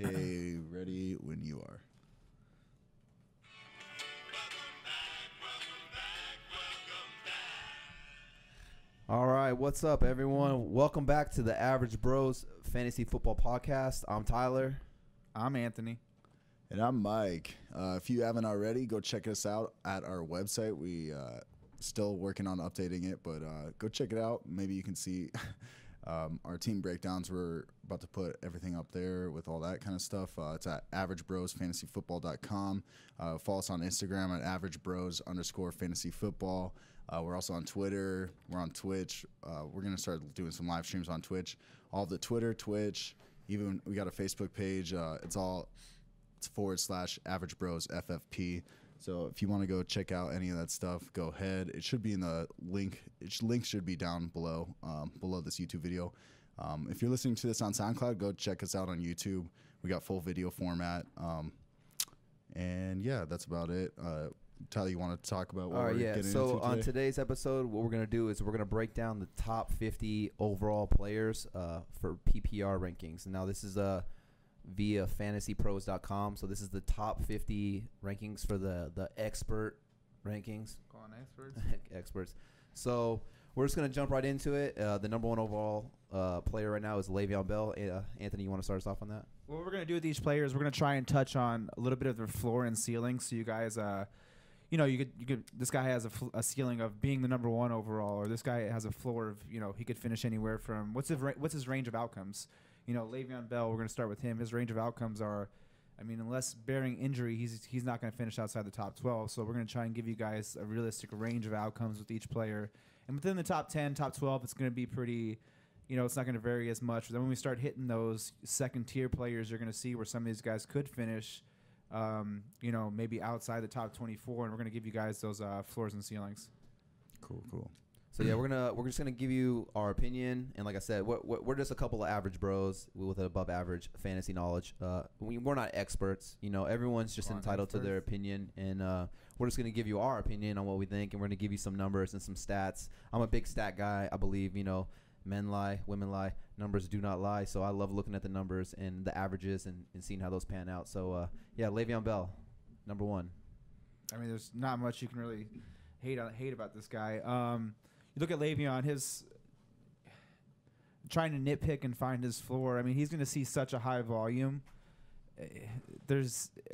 Okay, ready when you are. All right, what's up, everyone? Welcome back to the Average Bros Fantasy Football Podcast. I'm Tyler. I'm Anthony. And I'm Mike. If you haven't already, go check us out at our website. We still working on updating it, but go check it out. Maybe you can see our team breakdowns. We're about to put everything up there with all that kind of stuff. It's at averagebrosfantasyfootball.com. Follow us on Instagram at averagebros_fantasyfootball. We're also on Twitter. We're on Twitch. We're going to start doing some live streams on Twitch. All the Twitter, Twitch, even we got a Facebook page. It's /AverageBrosFFP. So if you want to go check out any of that stuff, go ahead. It should be in the link. Link should be down below, below this YouTube video. If you're listening to this on SoundCloud, go check us out on YouTube. We got full video format. And yeah, that's about it. Tyler, you want to talk about what we're getting into today? On today's episode, what we're going to do is we're going to break down the top 50 overall players for PPR rankings. Now, this is via fantasypros.com. So this is the top 50 rankings for the expert rankings. Go on, experts. Experts. So we're just going to jump right into it. The number one overall player right now is Le'Veon Bell. Anthony, you want to start us off on that? What we're going to do with each player is we're going to try and touch on a little bit of their floor and ceiling, so you guys you could this guy has a ceiling of being the number one overall, or this guy has a floor of, you know, he could finish anywhere from what's his range of outcomes. You know, Le'Veon Bell, we're going to start with him. His range of outcomes are, I mean, unless bearing injury, he's not going to finish outside the top 12. So we're going to try and give you guys a realistic range of outcomes with each player. And within the top 10, top 12, it's going to be pretty, you know, it's not going to vary as much. But then when we start hitting those second-tier players, you're going to see where some of these guys could finish, you know, maybe outside the top 24. And we're going to give you guys those floors and ceilings. Cool, cool. So yeah, we're just gonna give you our opinion, and like I said, we're just a couple of average bros with above average fantasy knowledge. We're not experts, you know. Everyone's just entitled to their opinion, and we're just gonna give you our opinion on what we think, and we're gonna give you some numbers and some stats. I'm a big stat guy. I believe, you know, men lie, women lie, numbers do not lie. So I love looking at the numbers and the averages and seeing how those pan out. So yeah, Le'Veon Bell, number one. I mean, there's not much you can really hate about this guy. You look at Le'Veon, his trying to nitpick and find his floor. I mean, he's going to see such a high volume.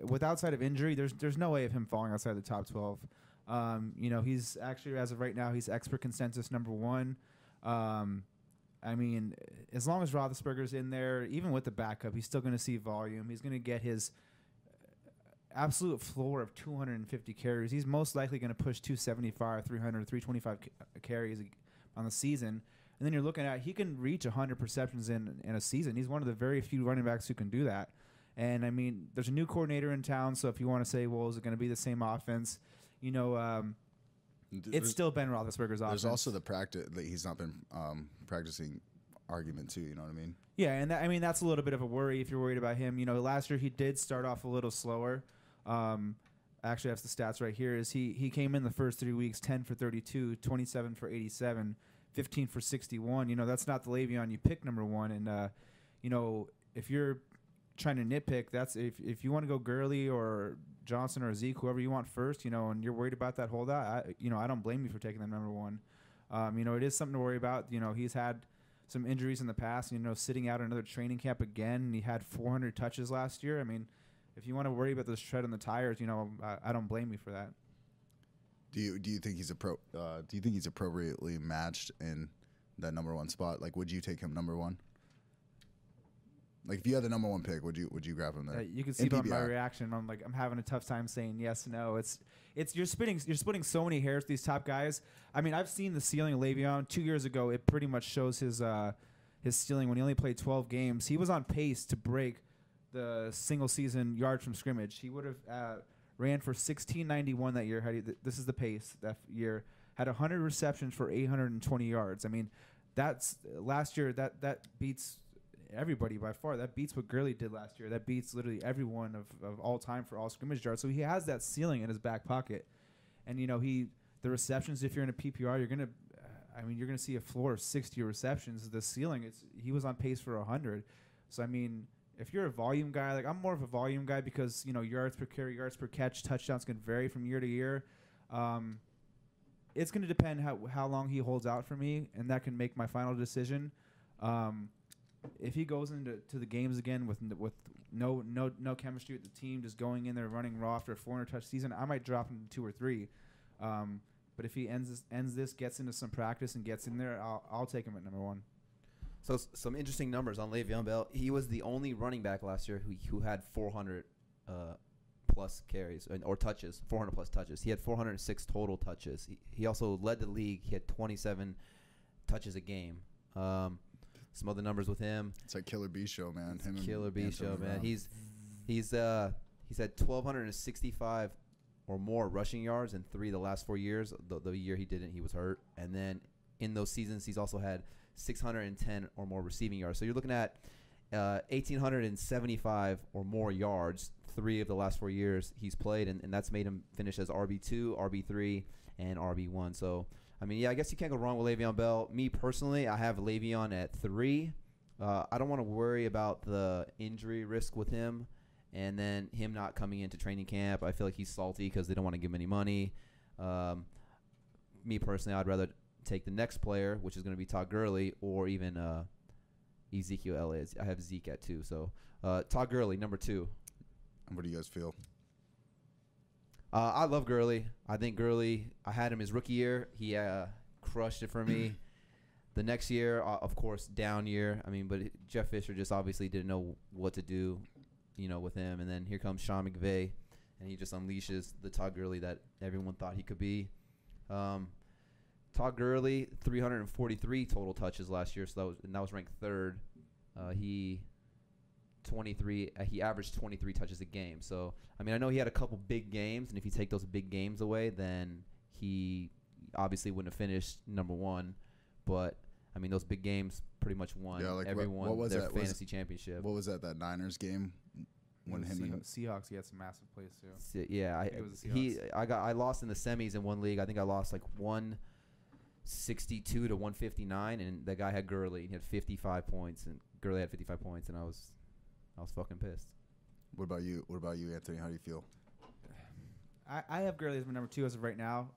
With outside of injury, there's no way of him falling outside the top 12. You know, he's actually, as of right now, he's expert consensus number one. I mean, as long as Roethlisberger's in there, even with the backup, he's still going to see volume. He's going to get his absolute floor of 250 carries. He's most likely going to push 275, 300, 325 carries on the season. And then you're looking at, he can reach 100 receptions in a season. He's one of the very few running backs who can do that. And, I mean, there's a new coordinator in town, so if you want to say, well, is it going to be the same offense? You know, it's still Ben Roethlisberger's offense. There's also the practice that he's not been practicing argument, too, you know what I mean? Yeah, and I mean, that's a little bit of a worry if you're worried about him. You know, last year he did start off a little slower. Actually, I have the stats right here. Is he came in the first 3 weeks 10 for 32, 27 for 87, 15 for 61. You know, that's not the Le'Veon you pick number one. And you know, if you're trying to nitpick, that's if you want to go Gurley or Johnson or Zeke, whoever you want first, you know, and you're worried about that holdout, you know, I don't blame you for taking them number one. You know, it is something to worry about. You know, he's had some injuries in the past. You know, sitting out another training camp again. And he had 400 touches last year. I mean, if you want to worry about this tread on the tires, you know, I don't blame you for that. Do you think he's appropriately matched in that number one spot? Like, would you take him number one? Like, if you had the number one pick, would you grab him there? You can see by my reaction, I'm having a tough time saying yes, no. It's you're splitting so many hairs with these top guys. I mean, I've seen the ceiling of Le'Veon 2 years ago. It pretty much shows his ceiling when he only played 12 games. He was on pace to break the single season yards from scrimmage. He would have ran for 1691 that year. This is the pace that year. Had 100 receptions for 820 yards. I mean, that's last year. That beats everybody by far. That beats what Gurley did last year. That beats literally everyone of all time for all scrimmage yards. So he has that ceiling in his back pocket. And you know, the receptions. If you're in a PPR, you're gonna see a floor of 60 receptions. The ceiling. He was on pace for 100. So I mean, If you're a volume guy, like I'm more of a volume guy because, you know, yards per carry, yards per catch, touchdowns can vary from year to year. It's going to depend how long he holds out for me, and that can make my final decision. If he goes into the games again with no chemistry with the team, just going in there running raw after a 400-touch season, I might drop him to 2 or 3. But if he ends this, gets into some practice and gets in there, I'll take him at number 1. So some interesting numbers on Le'Veon Bell. He was the only running back last year who had 400 plus carries or touches, 400 plus touches. He had 406 total touches. He also led the league. He had 27 touches a game. Some other numbers with him. It's like Killer B show, man. Killer B show, man. He's had 1,265 or more rushing yards in 3 of the last 4 years. The year he didn't, he was hurt. And then in those seasons, he's also had 610 or more receiving yards. So you're looking at 1,875 or more yards 3 of the last 4 years he's played, and that's made him finish as RB2, RB3, and RB1. So, I mean, yeah, I guess you can't go wrong with Le'Veon Bell. Me personally, I have Le'Veon at 3. I don't want to worry about the injury risk with him and then him not coming into training camp. I feel like he's salty because they don't want to give him any money. Me personally, I'd rather take the next player, which is going to be Todd Gurley or even Ezekiel Elliott. I have Zeke at 2. So Todd Gurley, number 2. What do you guys feel? I love Gurley. I think Gurley, I had him his rookie year. He crushed it for me. The next year, of course, down year. I mean, but Jeff Fisher just obviously didn't know what to do, you know, with him. And then here comes Sean McVay, and he just unleashes the Todd Gurley that everyone thought he could be. Todd Gurley, 343 total touches last year, so that was ranked 3rd. He averaged 23 touches a game. So, I mean, I know he had a couple big games, and if you take those big games away, then he obviously wouldn't have finished number 1. But, I mean, those big games pretty much won everyone their fantasy championship. What was that Niners game? When him and Seahawks, he had some massive plays too. Yeah, I lost in the semis in one league. I think I lost like 162 to 159, and that guy had Gurley. He had 55 points, and Gurley had 55 points, and I was fucking pissed. What about you? What about you, Anthony? How do you feel? I have Gurley as my number 2 as of right now.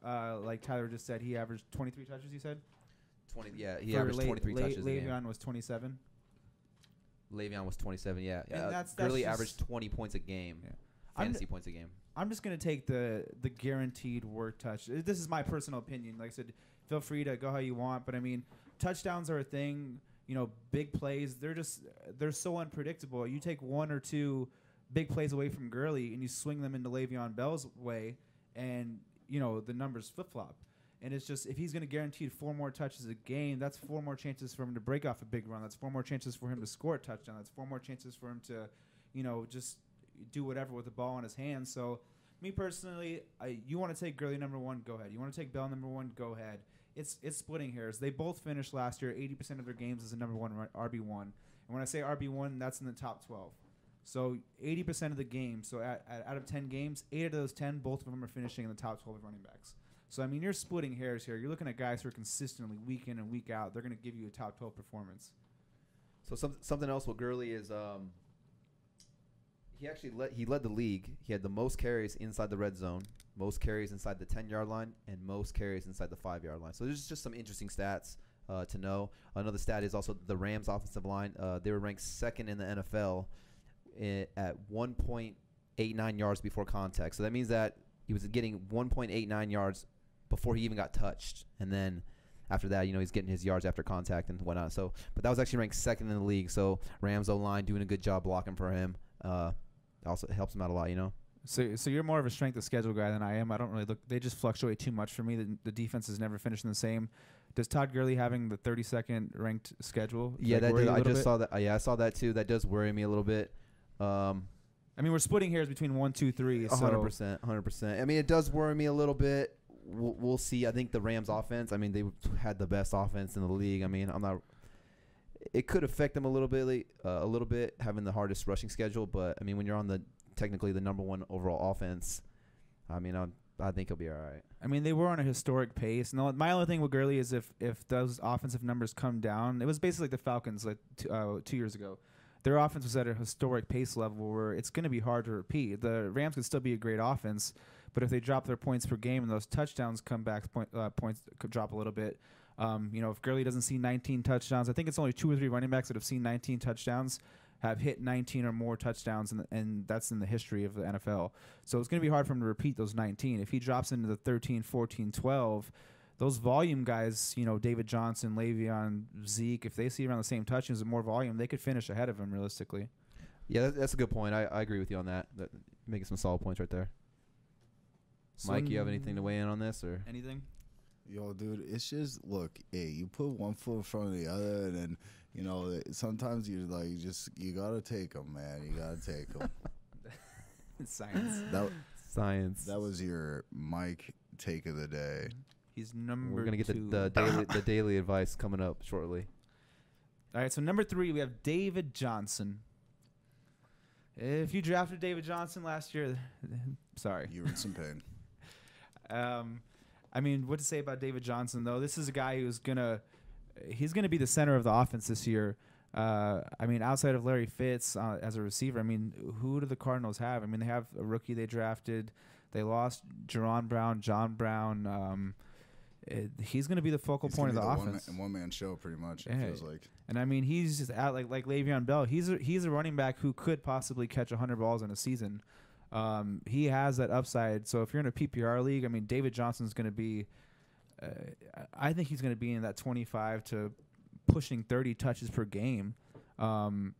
Like Tyler just said, he averaged 23 touches. You said 20. Yeah, he averaged 23 touches. Le'Veon was 27. Le'Veon was 27. Yeah, yeah. That's Gurley averaged 20 points a game. Yeah. Fantasy points a game. I'm just gonna take the guaranteed work touch. This is my personal opinion. Like I said, feel free to go how you want, but I mean, touchdowns are a thing. You know, big plays, they're so unpredictable. You take 1 or 2 big plays away from Gurley and you swing them into Le'Veon Bell's way, and, you know, the numbers flip-flop. And it's just, if he's going to guarantee 4 more touches a game, that's 4 more chances for him to break off a big run. That's 4 more chances for him to score a touchdown. That's 4 more chances for him to, you know, just do whatever with the ball in his hand. So, me personally, you want to take Gurley number 1, go ahead. You want to take Bell number 1, go ahead. It's splitting hairs. They both finished last year 80% of their games as a number 1 RB1. And when I say RB1, that's in the top 12. So 80% of the games. So out of 10 games, 8 of those 10, both of them are finishing in the top 12 of running backs. So, I mean, you're splitting hairs here. You're looking at guys who are consistently week in and week out. They're going to give you a top 12 performance. So something else with Gurley is he actually led the league. He had the most carries inside the red zone, most carries inside the 10-yard line, and most carries inside the 5-yard line. So there's just some interesting stats to know. Another stat is also the Rams' offensive line. They were ranked 2nd in the NFL at 1.89 yards before contact. So that means that he was getting 1.89 yards before he even got touched. And then after that, you know, he's getting his yards after contact and whatnot. So, but that was actually ranked 2nd in the league. So Rams' O-line doing a good job blocking for him. Also helps him out a lot, you know. So you're more of a strength of schedule guy than I am. I don't really look. They just fluctuate too much for me. The defense is never finishing the same. Does Todd Gurley having the 32nd ranked schedule? Yeah, that did, I just saw that. Yeah, I saw that too. That does worry me a little bit. I mean, we're splitting hairs between 1, 2, 3. 100%. I mean, it does worry me a little bit. We'll see. I think the Rams' offense. I mean, they had the best offense in the league. I mean, I'm not. It could affect them a little bit having the hardest rushing schedule. But I mean, when you're on the technically the number 1 overall offense, I mean, I think he'll be all right. I mean, they were on a historic pace. And my only thing with Gurley is if those offensive numbers come down, it was basically like the Falcons like 2 years ago. Their offense was at a historic pace level where it's going to be hard to repeat. The Rams could still be a great offense, but if they drop their points per game and those touchdowns come back, points could drop a little bit. You know, if Gurley doesn't see 19 touchdowns, I think it's only 2 or 3 running backs that have seen 19 touchdowns, have hit 19 or more touchdowns, and that's in the history of the NFL. So it's going to be hard for him to repeat those 19. If he drops into the 13, 14, 12, those volume guys, you know, David Johnson, Le'Veon, Zeke, if they see around the same touchdowns and more volume, they could finish ahead of him realistically. Yeah, that's a good point. I agree with you on that. Making some solid points right there. So Mike, you have anything to weigh in on this or anything? Yo, dude, it's just, look, hey, you put one foot in front of the other, and then, you know, sometimes you're like, you got to take them, man. You got to take them. Science. Science. That was your Mike take of the day. He's number We're going to get the daily advice coming up shortly. All right, so number 3, we have David Johnson. If you drafted David Johnson last year, sorry. You were in some pain. I mean, what to say about David Johnson, though? This is a guy who's going to – he's going to be the center of the offense this year. I mean, outside of Larry Fitz as a receiver, I mean, who do the Cardinals have? I mean, they have a rookie they drafted. They lost Jerron Brown, John Brown. He's going to be the focal point of the offense. One-man show, pretty much, it feels like. And, I mean, he's just out like Le'Veon Bell. He's a running back who could possibly catch 100 balls in a season. He has that upside. So if you're in a PPR league, I mean, David Johnson's going to be I think he's going to be in that 25 to pushing 30 touches per game. And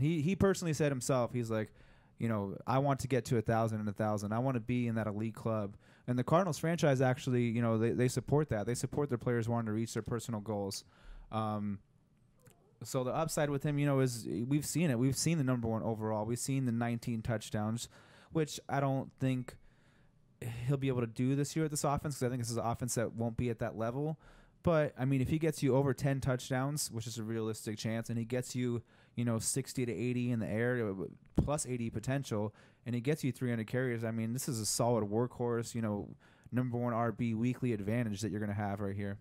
he personally said himself, he's like, you know, I want to get to 1,000 and 1,000. I want to be in that elite club. And the Cardinals franchise actually, you know, they support that. They support their players wanting to reach their personal goals. So the upside with him, you know, is we've seen it. We've seen the #1 overall. We've seen the 19 touchdowns, which I don't think he'll be able to do this year at this offense because I think this is an offense that won't be at that level. But, I mean, if he gets you over 10 touchdowns, which is a realistic chance, and he gets you, you know, 60 to 80 in the air, plus 80 potential, and he gets you 300 carries, I mean, this is a solid workhorse, you know, #1 RB weekly advantage that you're going to have right here.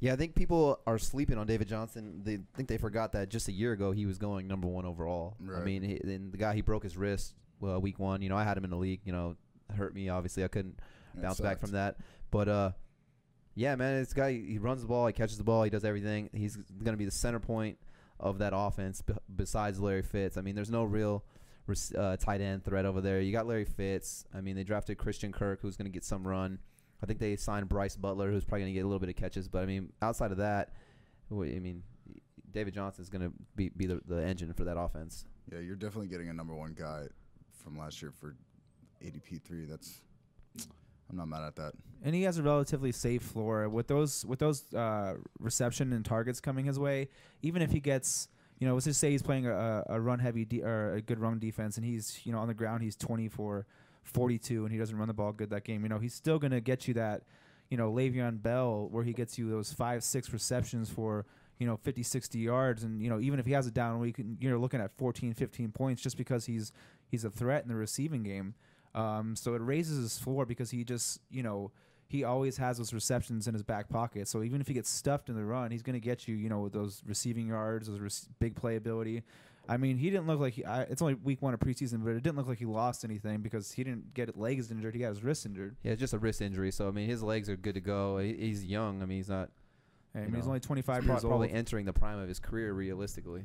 Yeah, I think people are sleeping on David Johnson. They think they forgot that just a year ago he was going #1 overall. Right. I mean, and the guy, he broke his wrist week 1. You know, I had him in the league. You know, hurt me, obviously. I couldn't bounce back from that. But, yeah, man, this guy, he runs the ball. He catches the ball. He does everything. He's going to be the center point of that offense besides Larry Fitz. I mean, there's no real tight end threat over there. You got Larry Fitz. I mean, they drafted Christian Kirk, who's going to get some run. I think they signed Bryce Butler, who's probably going to get a little bit of catches. But, I mean, outside of that, I mean, David Johnson is going to be the engine for that offense. Yeah, you're definitely getting a #1 guy from last year for ADP 3. That's – I'm not mad at that. And he has a relatively safe floor. With those reception and targets coming his way, even if he gets – you know, let's just say he's playing a run-heavy or a good run defense, and he's, you know, on the ground, he's 24-42, and he doesn't run the ball good that game. You know, he's still going to get you that, you know, Le'Veon Bell, where he gets you those 5-6 receptions for, you know, 50-60 yards. And, you know, even if he has a down week, you're looking at 14-15 points just because he's a threat in the receiving game. So it raises his floor because he just, you know, he always has those receptions in his back pocket. So even if he gets stuffed in the run, he's going to get you, you know, those receiving yards, those big playability. I mean, he didn't look like it's only week 1 of preseason, but it didn't look like he lost anything because he didn't get legs injured. He got his wrist injured. Yeah, it's just a wrist injury. So, I mean, his legs are good to go. He's young. I mean, he's not. I mean, he's only 25 years old. Probably entering the prime of his career realistically.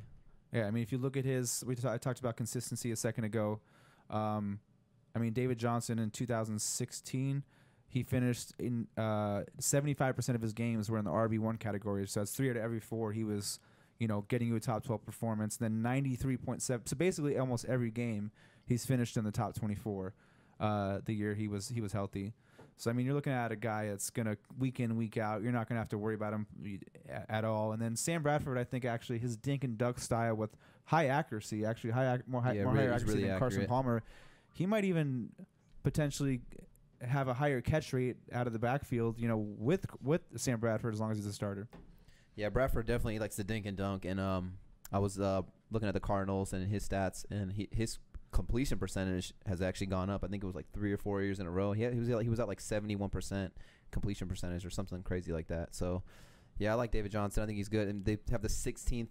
Yeah, I mean, if you look at his, I talked about consistency a second ago. I mean, David Johnson in 2016. He finished in 75% of his games were in the RB1 category, so that's 3 out of every 4. He was, you know, getting you a top 12 performance. Then 93.7, so basically almost every game he's finished in the top 24. The year he was healthy, so I mean you're looking at a guy that's gonna week in week out. You're not gonna have to worry about him at all. And then Sam Bradford, I think actually his dink and duck style with high accuracy, actually more higher accuracy than Carson Palmer. He might even potentially have a higher catch rate out of the backfield, you know, with Sam Bradford as long as he's a starter. Yeah, Bradford definitely likes to dink and dunk, and I was looking at the Cardinals and his stats, and his completion percentage has actually gone up. I think it was like 3 or 4 years in a row. He was at like 71% completion percentage or something crazy like that. So, yeah, I like David Johnson. I think he's good, and they have the 16th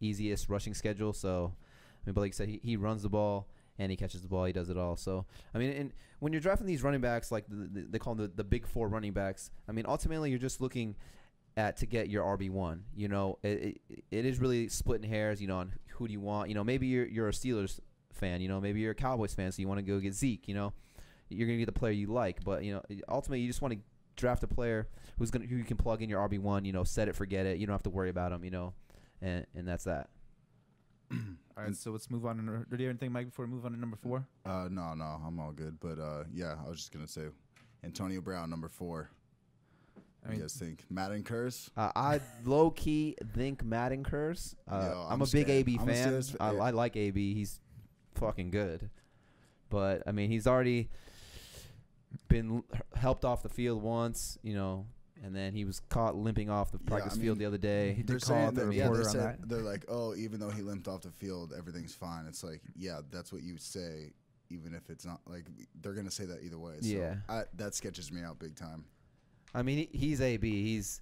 easiest rushing schedule. So, I mean, Blake said he runs the ball and he catches the ball. He does it all. So, I mean, and when you're drafting these running backs, like they call them the big four running backs, I mean, ultimately you're just looking at to get your RB1. You know, it is really splitting hairs, you know, on who do you want. You know, maybe you're a Steelers fan, you know, maybe you're a Cowboys fan, so you want to go get Zeke, you know. You're going to get the player you like, but, you know, ultimately you just want to draft a player who you can plug in your RB1, you know, set it, forget it. You don't have to worry about him, you know, and that's that. All right, so let's move on. Do you have anything, Mike, before we move on to number 4? No, I'm all good. But, yeah, I was just going to say Antonio Brown, number 4. I mean, you guys think Madden curse? I low-key think Madden curse. Yo, I'm a scared. Big AB fan. I like AB. He's fucking good. But, I mean, he's already been helped off the field once, you know, and then he was caught limping off the practice field the other day. They're saying that, they're like, oh, even though he limped off the field, everything's fine. It's like, yeah, that's what you say, even if it's not, like, they're going to say that either way. So yeah. That sketches me out big time. I mean, he's AB. He's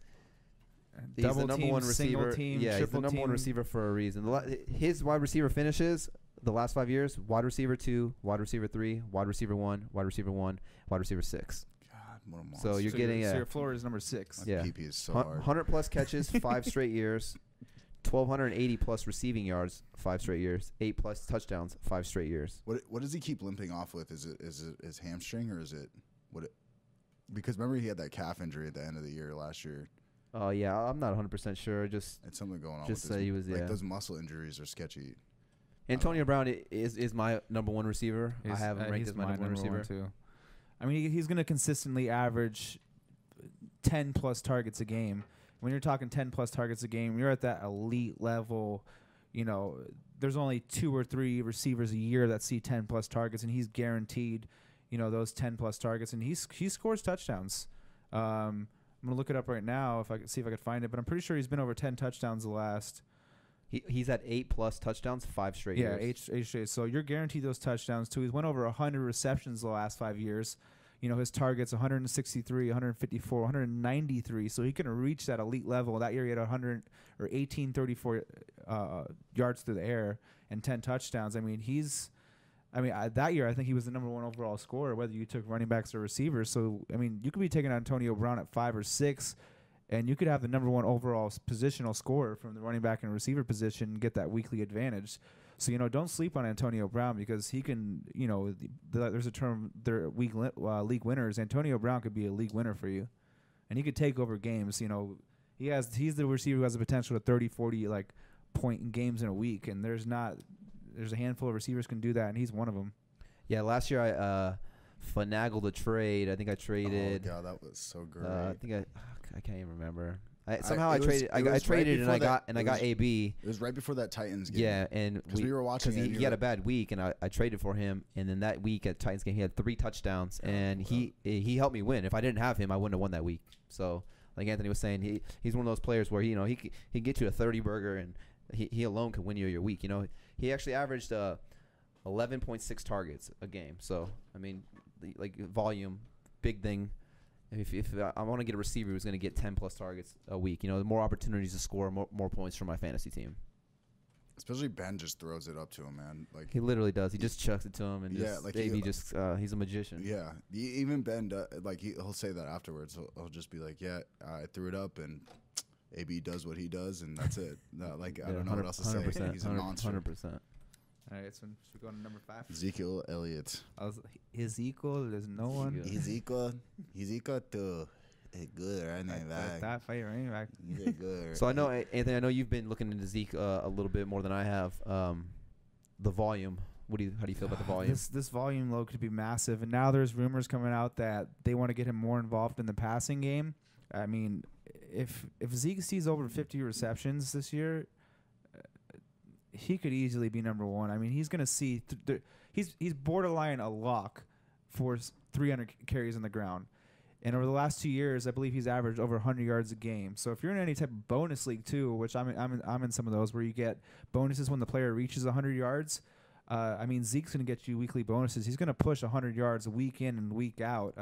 the number one receiver. Yeah, he's the number one receiver for a reason. His wide receiver finishes the last 5 years: wide receiver 2, wide receiver 3, wide receiver 1, wide receiver 1, wide receiver 6. God, what a monster. So you're getting your floor is number 6. Yeah. PP is so hard. 100-plus catches, 5 straight years. 1,280-plus receiving yards, 5 straight years. 8-plus touchdowns, 5 straight years. What does he keep limping off with? Is it his hamstring, or is it because remember he had that calf injury at the end of the year last year. Oh, yeah. I'm not 100% sure. It's something going on. Just say he was, those muscle injuries are sketchy. Antonio Brown is my number one receiver. I have him ranked as my number one receiver. Too. I mean, he's going to consistently average 10-plus targets a game. When you're talking 10-plus targets a game, you're at that elite level. You know, there's only 2 or 3 receivers a year that see 10-plus targets, and he's guaranteed, you know, those 10-plus targets, and he scores touchdowns. I'm gonna look it up right now if I can see if I could find it, but I'm pretty sure he's been over 10 touchdowns the last. He's at 8-plus touchdowns, 5 straight years. Yeah, 8 straight. So you're guaranteed those touchdowns too. He's went over 100 receptions the last 5 years. You know, his targets 163, 154, 193. So he can reach that elite level. That year he had 1,834 yards through the air and 10 touchdowns. I mean, that year I think he was the number one overall scorer, whether you took running backs or receivers. So, I mean, you could be taking Antonio Brown at 5 or 6, and you could have the number one overall positional scorer from the running back and receiver position and get that weekly advantage. So, you know, don't sleep on Antonio Brown, because he can, you know, there's a term, they're league winners. Antonio Brown could be a league winner for you, and he could take over games. You know, he's the receiver who has the potential to 30, 40, like, point games in a week, and there's a handful of receivers can do that, and he's one of them. Yeah, last year I finagled a trade. I think I traded. Oh God, that was so great. I can't even remember. I traded and I got AB. It was right before that Titans game. Yeah, and we were watching. He had a bad week, and I traded for him. And then that week at Titans game, he had 3 touchdowns, and he helped me win. If I didn't have him, I wouldn't have won that week. So, like Anthony was saying, he's one of those players where he can get you a 30-burger and. He alone can win you your week. You know, he actually averaged 11.6 targets a game. So, I mean, like, volume, big thing. If I want to get a receiver who's going to get 10-plus targets a week, you know, more opportunities to score, more points for my fantasy team. Especially Ben just throws it up to him, man. Like, he literally does. He just chucks it to him, and he's a magician. Yeah, even Ben, he'll say that afterwards. He'll just be like, yeah, I threw it up, and AB does what he does, and that's it. I don't know what else to say. He's a monster. 100%. All right, so we're going to number 5. Ezekiel Elliott. Ezekiel, there's no one. Ezekiel too. He's good running back. Top 5 running back. He's good. So I know, Anthony, I know you've been looking into Zeke a little bit more than I have. The volume. How do you feel about the volume? This volume load could be massive, and now there's rumors coming out that they want to get him more involved in the passing game. I mean, if Zeke sees over 50 receptions this year, he could easily be number one. I mean, he's going to see he's borderline a lock for 300 carries on the ground. And over the last 2 years, I believe he's averaged over 100 yards a game. So if you're in any type of bonus league too, which I'm in some of those where you get bonuses when the player reaches 100 yards. I mean, Zeke's going to get you weekly bonuses. He's going to push 100 yards week in and week out.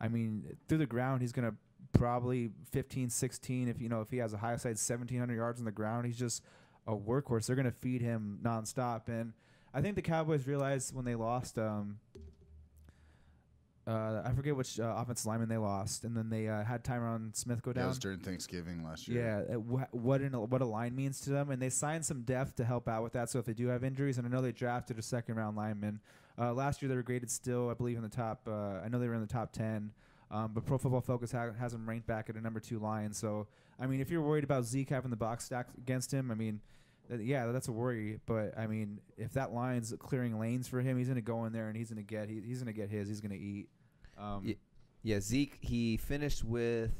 I mean, through the ground, he's going to probably 15, 16. If he has a high side, 1,700 yards on the ground. He's just a workhorse. They're going to feed him nonstop. And I think the Cowboys realized when they lost, I forget which offensive lineman they lost, and then they had Tyron Smith go down. That was during Thanksgiving last year. Yeah, what a line means to them, and they signed some depth to help out with that. So if they do have injuries, and I know they drafted a second-round lineman last year, they were graded still, I believe, in the top. I know they were in the top 10, but Pro Football Focus has them ranked back at a number 2 line. So I mean, if you're worried about Zeke having the box stacked against him, I mean. Yeah, that's a worry, but I mean, if that line's clearing lanes for him, he's gonna go in there and he's gonna eat. Yeah, Zeke, he finished with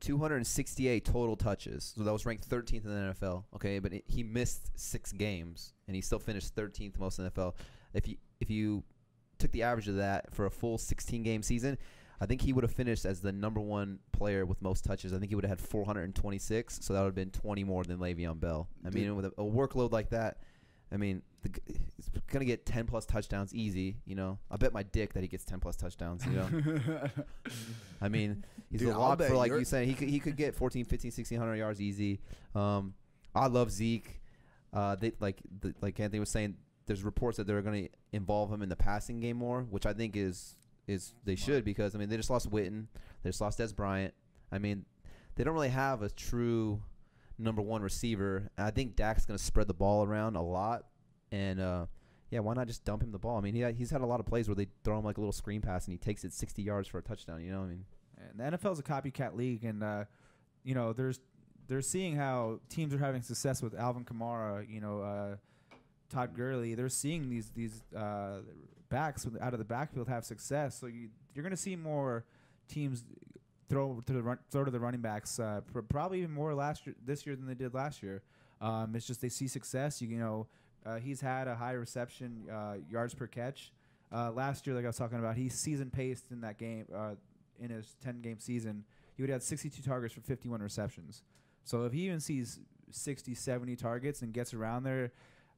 268 total touches, so that was ranked 13th in the NFL. Okay, but he missed 6 games, and he still finished 13th most in the NFL. If you took the average of that for a full 16-game season, I think he would have finished as the #1 player with most touches. I think he would have had 426, so that would have been 20 more than Le'Veon Bell. I mean, with a workload like that, I mean, he's going to get 10-plus touchdowns easy, you know. I bet my dick that he gets 10-plus touchdowns, you know. I mean, he's a lock for, like you said, he could get 14, 15, 1,600 yards easy. I love Zeke. Like Anthony was saying, there's reports that they're going to involve him in the passing game more, which I think is they should, because I mean, they just lost Witten, they just lost Des Bryant. I mean, they don't really have a true #1 receiver. I think Dak's going to spread the ball around a lot, and yeah, why not just dump him the ball? I mean, he's had a lot of plays where they throw him like a little screen pass and he takes it 60 yards for a touchdown. You know what I mean? And the NFL is a copycat league, and you know, they're seeing how teams are having success with Alvin Kamara. You know. Todd Gurley, they're seeing these backs out of the backfield have success. So you're going to see more teams throw to the running backs, probably even more this year than they did last year. It's just they see success. He's had a high reception yards per catch last year. Like I was talking about, he season paced in that game in his 10-game season. He would have had 62 targets for 51 receptions. So if he even sees 60, 70 targets and gets around there.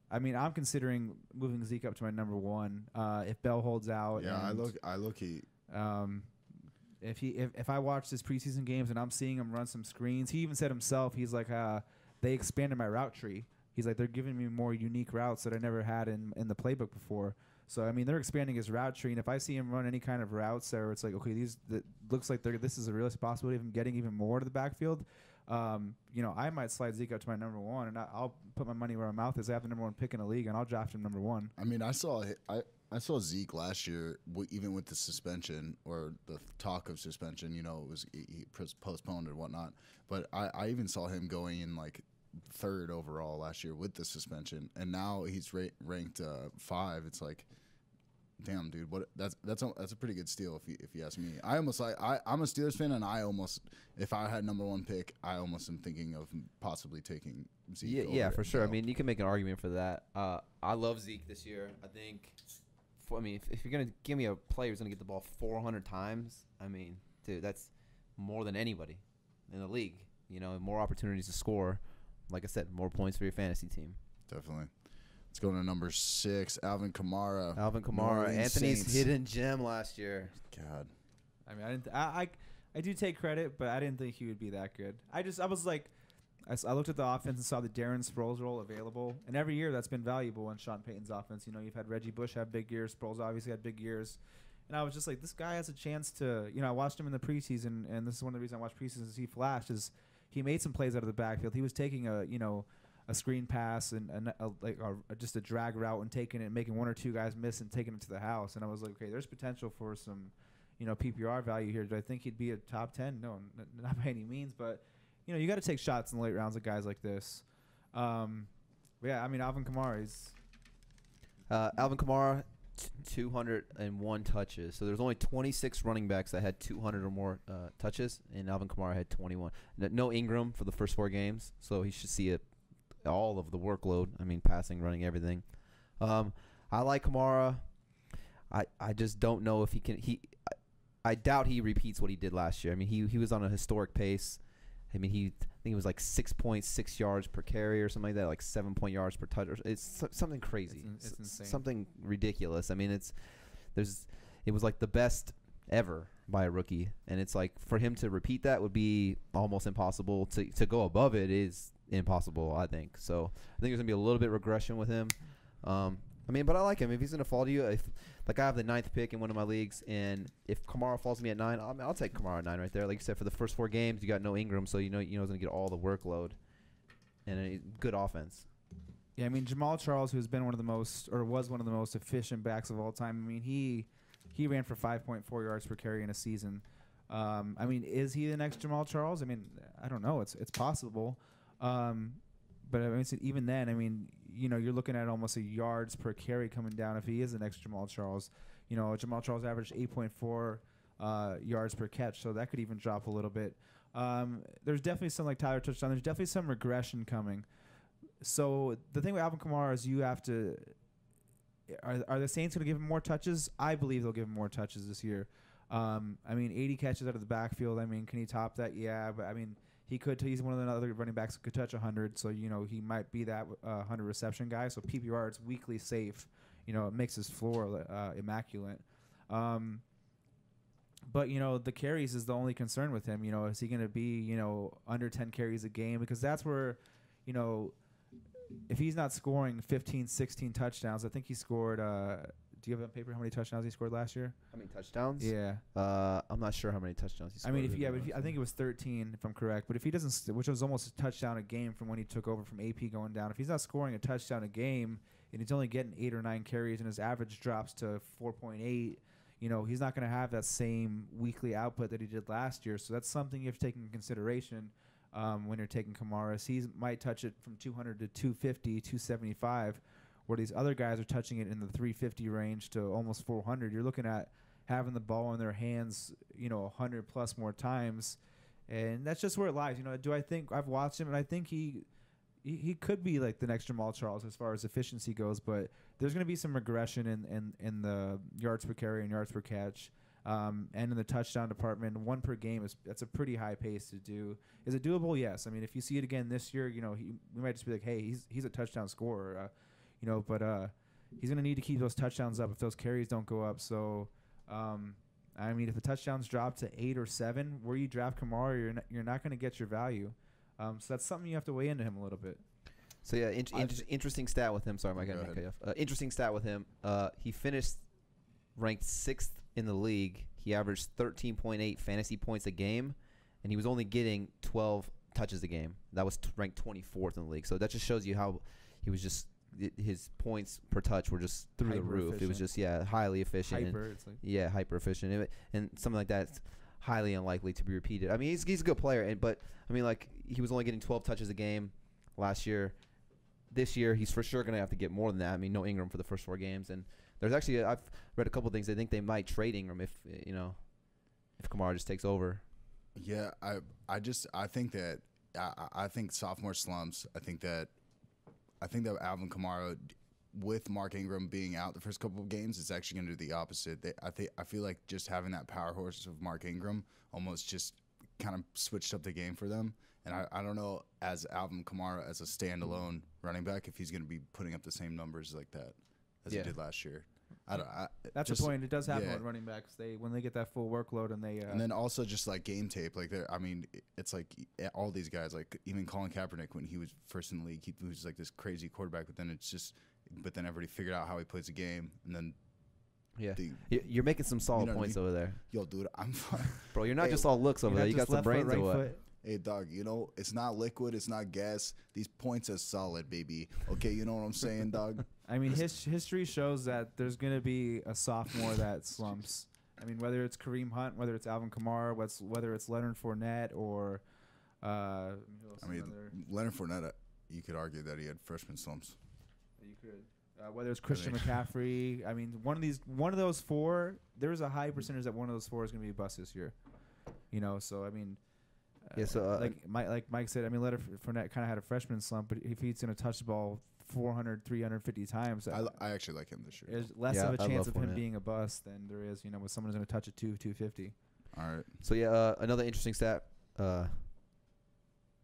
I mean, I'm considering moving Zeke up to my #1 if Bell holds out. Yeah, I look. If I watch his preseason games and I'm seeing him run some screens, he even said himself, he's like, they expanded my route tree. He's like, they're giving me more unique routes that I never had in the playbook before. So I mean, they're expanding his route tree, and if I see him run any kind of routes, or it's like, okay, looks like this is a realistic possibility of him getting even more to the backfield. You know, I might slide Zeke up to my #1, and I'll put my money where my mouth is. I have the #1 pick in the league, and I'll draft him #1. I mean, I saw Zeke last year, even with the suspension or the talk of suspension. You know, he postponed and whatnot. But I even saw him going in like 3rd overall last year with the suspension, and now he's ranked 5. It's like. Damn, dude, what that's a pretty good steal if you ask me. I'm a Steelers fan, and if I had #1 pick, I almost am thinking of possibly taking Zeke. Yeah, for sure. I mean, you can make an argument for that. I love Zeke this year. I think, if you're gonna give me a player who's gonna get the ball 400 times, I mean, dude, that's more than anybody in the league. You know, more opportunities to score. Like I said, more points for your fantasy team. Definitely. Let's go to #6, Alvin Kamara. Alvin Kamara, Anthony's hidden gem last year. God, I mean, I do take credit, but I didn't think he would be that good. I looked at the offense and saw the Darren Sproles role available, and every year that's been valuable in Sean Payton's offense. You know, you've had Reggie Bush have big years, Sproles obviously had big years, and I was just like, this guy has a chance to. You know, I watched him in the preseason, and this is one of the reasons I watched preseason. Is he flashed? Is he made some plays out of the backfield? He was taking a screen pass and just a drag route and taking it and making one or two guys miss and taking it to the house. And I was like, okay, there's potential for some, PPR value here. Do I think he'd be a top 10? No, not by any means. But, you got to take shots in the late rounds of guys like this. Yeah, I mean, Alvin Kamara is. Alvin Kamara, 201 touches. So there's only 26 running backs that had 200 or more touches, and Alvin Kamara had 21. No Ingram for the first 4 games, so he should see it. All of the workload. I mean, passing, running, everything. I like Kamara. I just don't know if he can. I doubt he repeats what he did last year. I mean, he was on a historic pace. I mean, I think it was like 6.6 yards per carry or something like that, like 7 yards per touch. It's something crazy. It's insane. Something ridiculous. I mean, it was like the best ever by a rookie, and it's like for him to repeat that would be almost impossible. To go above it is impossible, I think. So I think there's going to be a little bit of regression with him. I mean, but I like him. If he's going to fall to you, if, like I have the 9th pick in one of my leagues, and if Kamara falls to me at 9, I'll take Kamara at 9 right there. Like you said, for the first 4 games, you got no Ingram, so you know he's going to get all the workload and a good offense. Yeah, I mean, Jamal Charles, who's been one of the most, or was one of the most efficient backs of all time, I mean, he ran for 5.4 yards per carry in a season. I mean, is he the next Jamal Charles? I mean, I don't know. It's possible. But I mean, even then, I mean, you know, you're looking at almost a yards per carry coming down if he is the next Jamal Charles. You know, Jamal Charles averaged 8.4 yards per catch, so that could even drop a little bit. There's definitely some, like Tyler touched on, there's definitely some regression coming. So the thing with Alvin Kamara is you have to – are the Saints going to give him more touches? I believe they'll give him more touches this year. I mean, 80 catches out of the backfield. I mean, can he top that? Yeah, but I mean – he could. He's one of the other running backs who could touch 100. So, you know, he might be that 100 reception guy. So PPR, it's weekly safe. You know, it makes his floor immaculate. But, you know, the carries is the only concern with him. You know, is he going to be, you know, under 10 carries a game? Because that's where, you know, if he's not scoring 15, 16 touchdowns, I think he scored do you have on paper how many touchdowns he scored last year? How many touchdowns? Yeah. I'm not sure how many touchdowns he scored. I mean, I think it was 13, if I'm correct. But if he doesn't, which was almost a touchdown a game from when he took over from AP going down. If he's not scoring a touchdown a game and he's only getting 8 or 9 carries and his average drops to 4.8, you know, he's not going to have that same weekly output that he did last year. So that's something you have to take into consideration when you're taking Kamara. He might touch it from 200 to 250, 275. Where these other guys are touching it in the 350 range to almost 400, you're looking at having the ball in their hands, you know, 100+ more times, and that's just where it lies. You know, do I think I've watched him, and I think he could be like the next Jamal Charles as far as efficiency goes, but there's going to be some regression in the yards per carry and yards per catch, and in the touchdown department. 1 per game that's a pretty high pace to do. Is it doable? Yes. I mean, if you see it again this year, you know, we might just be like, hey, he's a touchdown scorer. You know, but he's going to need to keep those touchdowns up if those carries don't go up. So, I mean, if the touchdowns drop to 8 or 7, where you draft Kamara, you're not going to get your value. So that's something you have to weigh into him a little bit. So, yeah, interesting stat with him. Sorry, Mike. Interesting stat with him. He finished ranked 6th in the league. He averaged 13.8 fantasy points a game, and he was only getting 12 touches a game. That was ranked 24th in the league. So that just shows you how he was just – his points per touch were just through the roof. Efficient. It was just, yeah, highly efficient. Hyper efficient. And something like that's highly unlikely to be repeated. I mean, he's a good player, but, I mean, like, he was only getting 12 touches a game last year. This year, he's for sure going to have to get more than that. I mean, no Ingram for the first 4 games. And there's actually, I've read a couple things. They think they might trade Ingram if, you know, if Kamara just takes over. Yeah, I think that, I think sophomore slumps. I think that Alvin Kamara, with Mark Ingram being out the first couple of games, is actually going to do the opposite. I feel like just having that power horse of Mark Ingram almost just kind of switched up the game for them. And I don't know, as Alvin Kamara as a standalone running back, if he's going to be putting up the same numbers like that as he did last year. That's a point. It does happen with running backs. When they get that full workload and they and then also just like game tape. Like I mean, it's like all these guys. Like even Colin Kaepernick, when he was first in the league, he was like this crazy quarterback. But then everybody figured out how he plays the game, and then. Yeah, you're making some solid points over there. Yo, dude, I'm fine. Bro, you're not just all looks over there. You got some brains or what? Hey, dog, you know, it's not liquid. It's not gas. These points are solid, baby. Okay, you know what I'm saying, dog? I mean, history shows that there's going to be a sophomore that slumps. I mean, whether it's Kareem Hunt, whether it's Alvin Kamara, whether it's Leonard Fournette or Leonard Fournette, you could argue that he had freshman slumps. You could. Whether it's Christian McCaffrey. I mean, one of those four, there's a high percentage that one of those 4 is going to be a bust this year. You know, so, I mean – yeah, so, like Mike said, I mean, Leonard Fournette kind of had a freshman slump, but if he's going to touch the ball 400, 350 times. I actually like him this year. There's less of a chance of him being a bust than there is, you know, with someone who's going to touch it 250. All right. So, yeah, another interesting stat.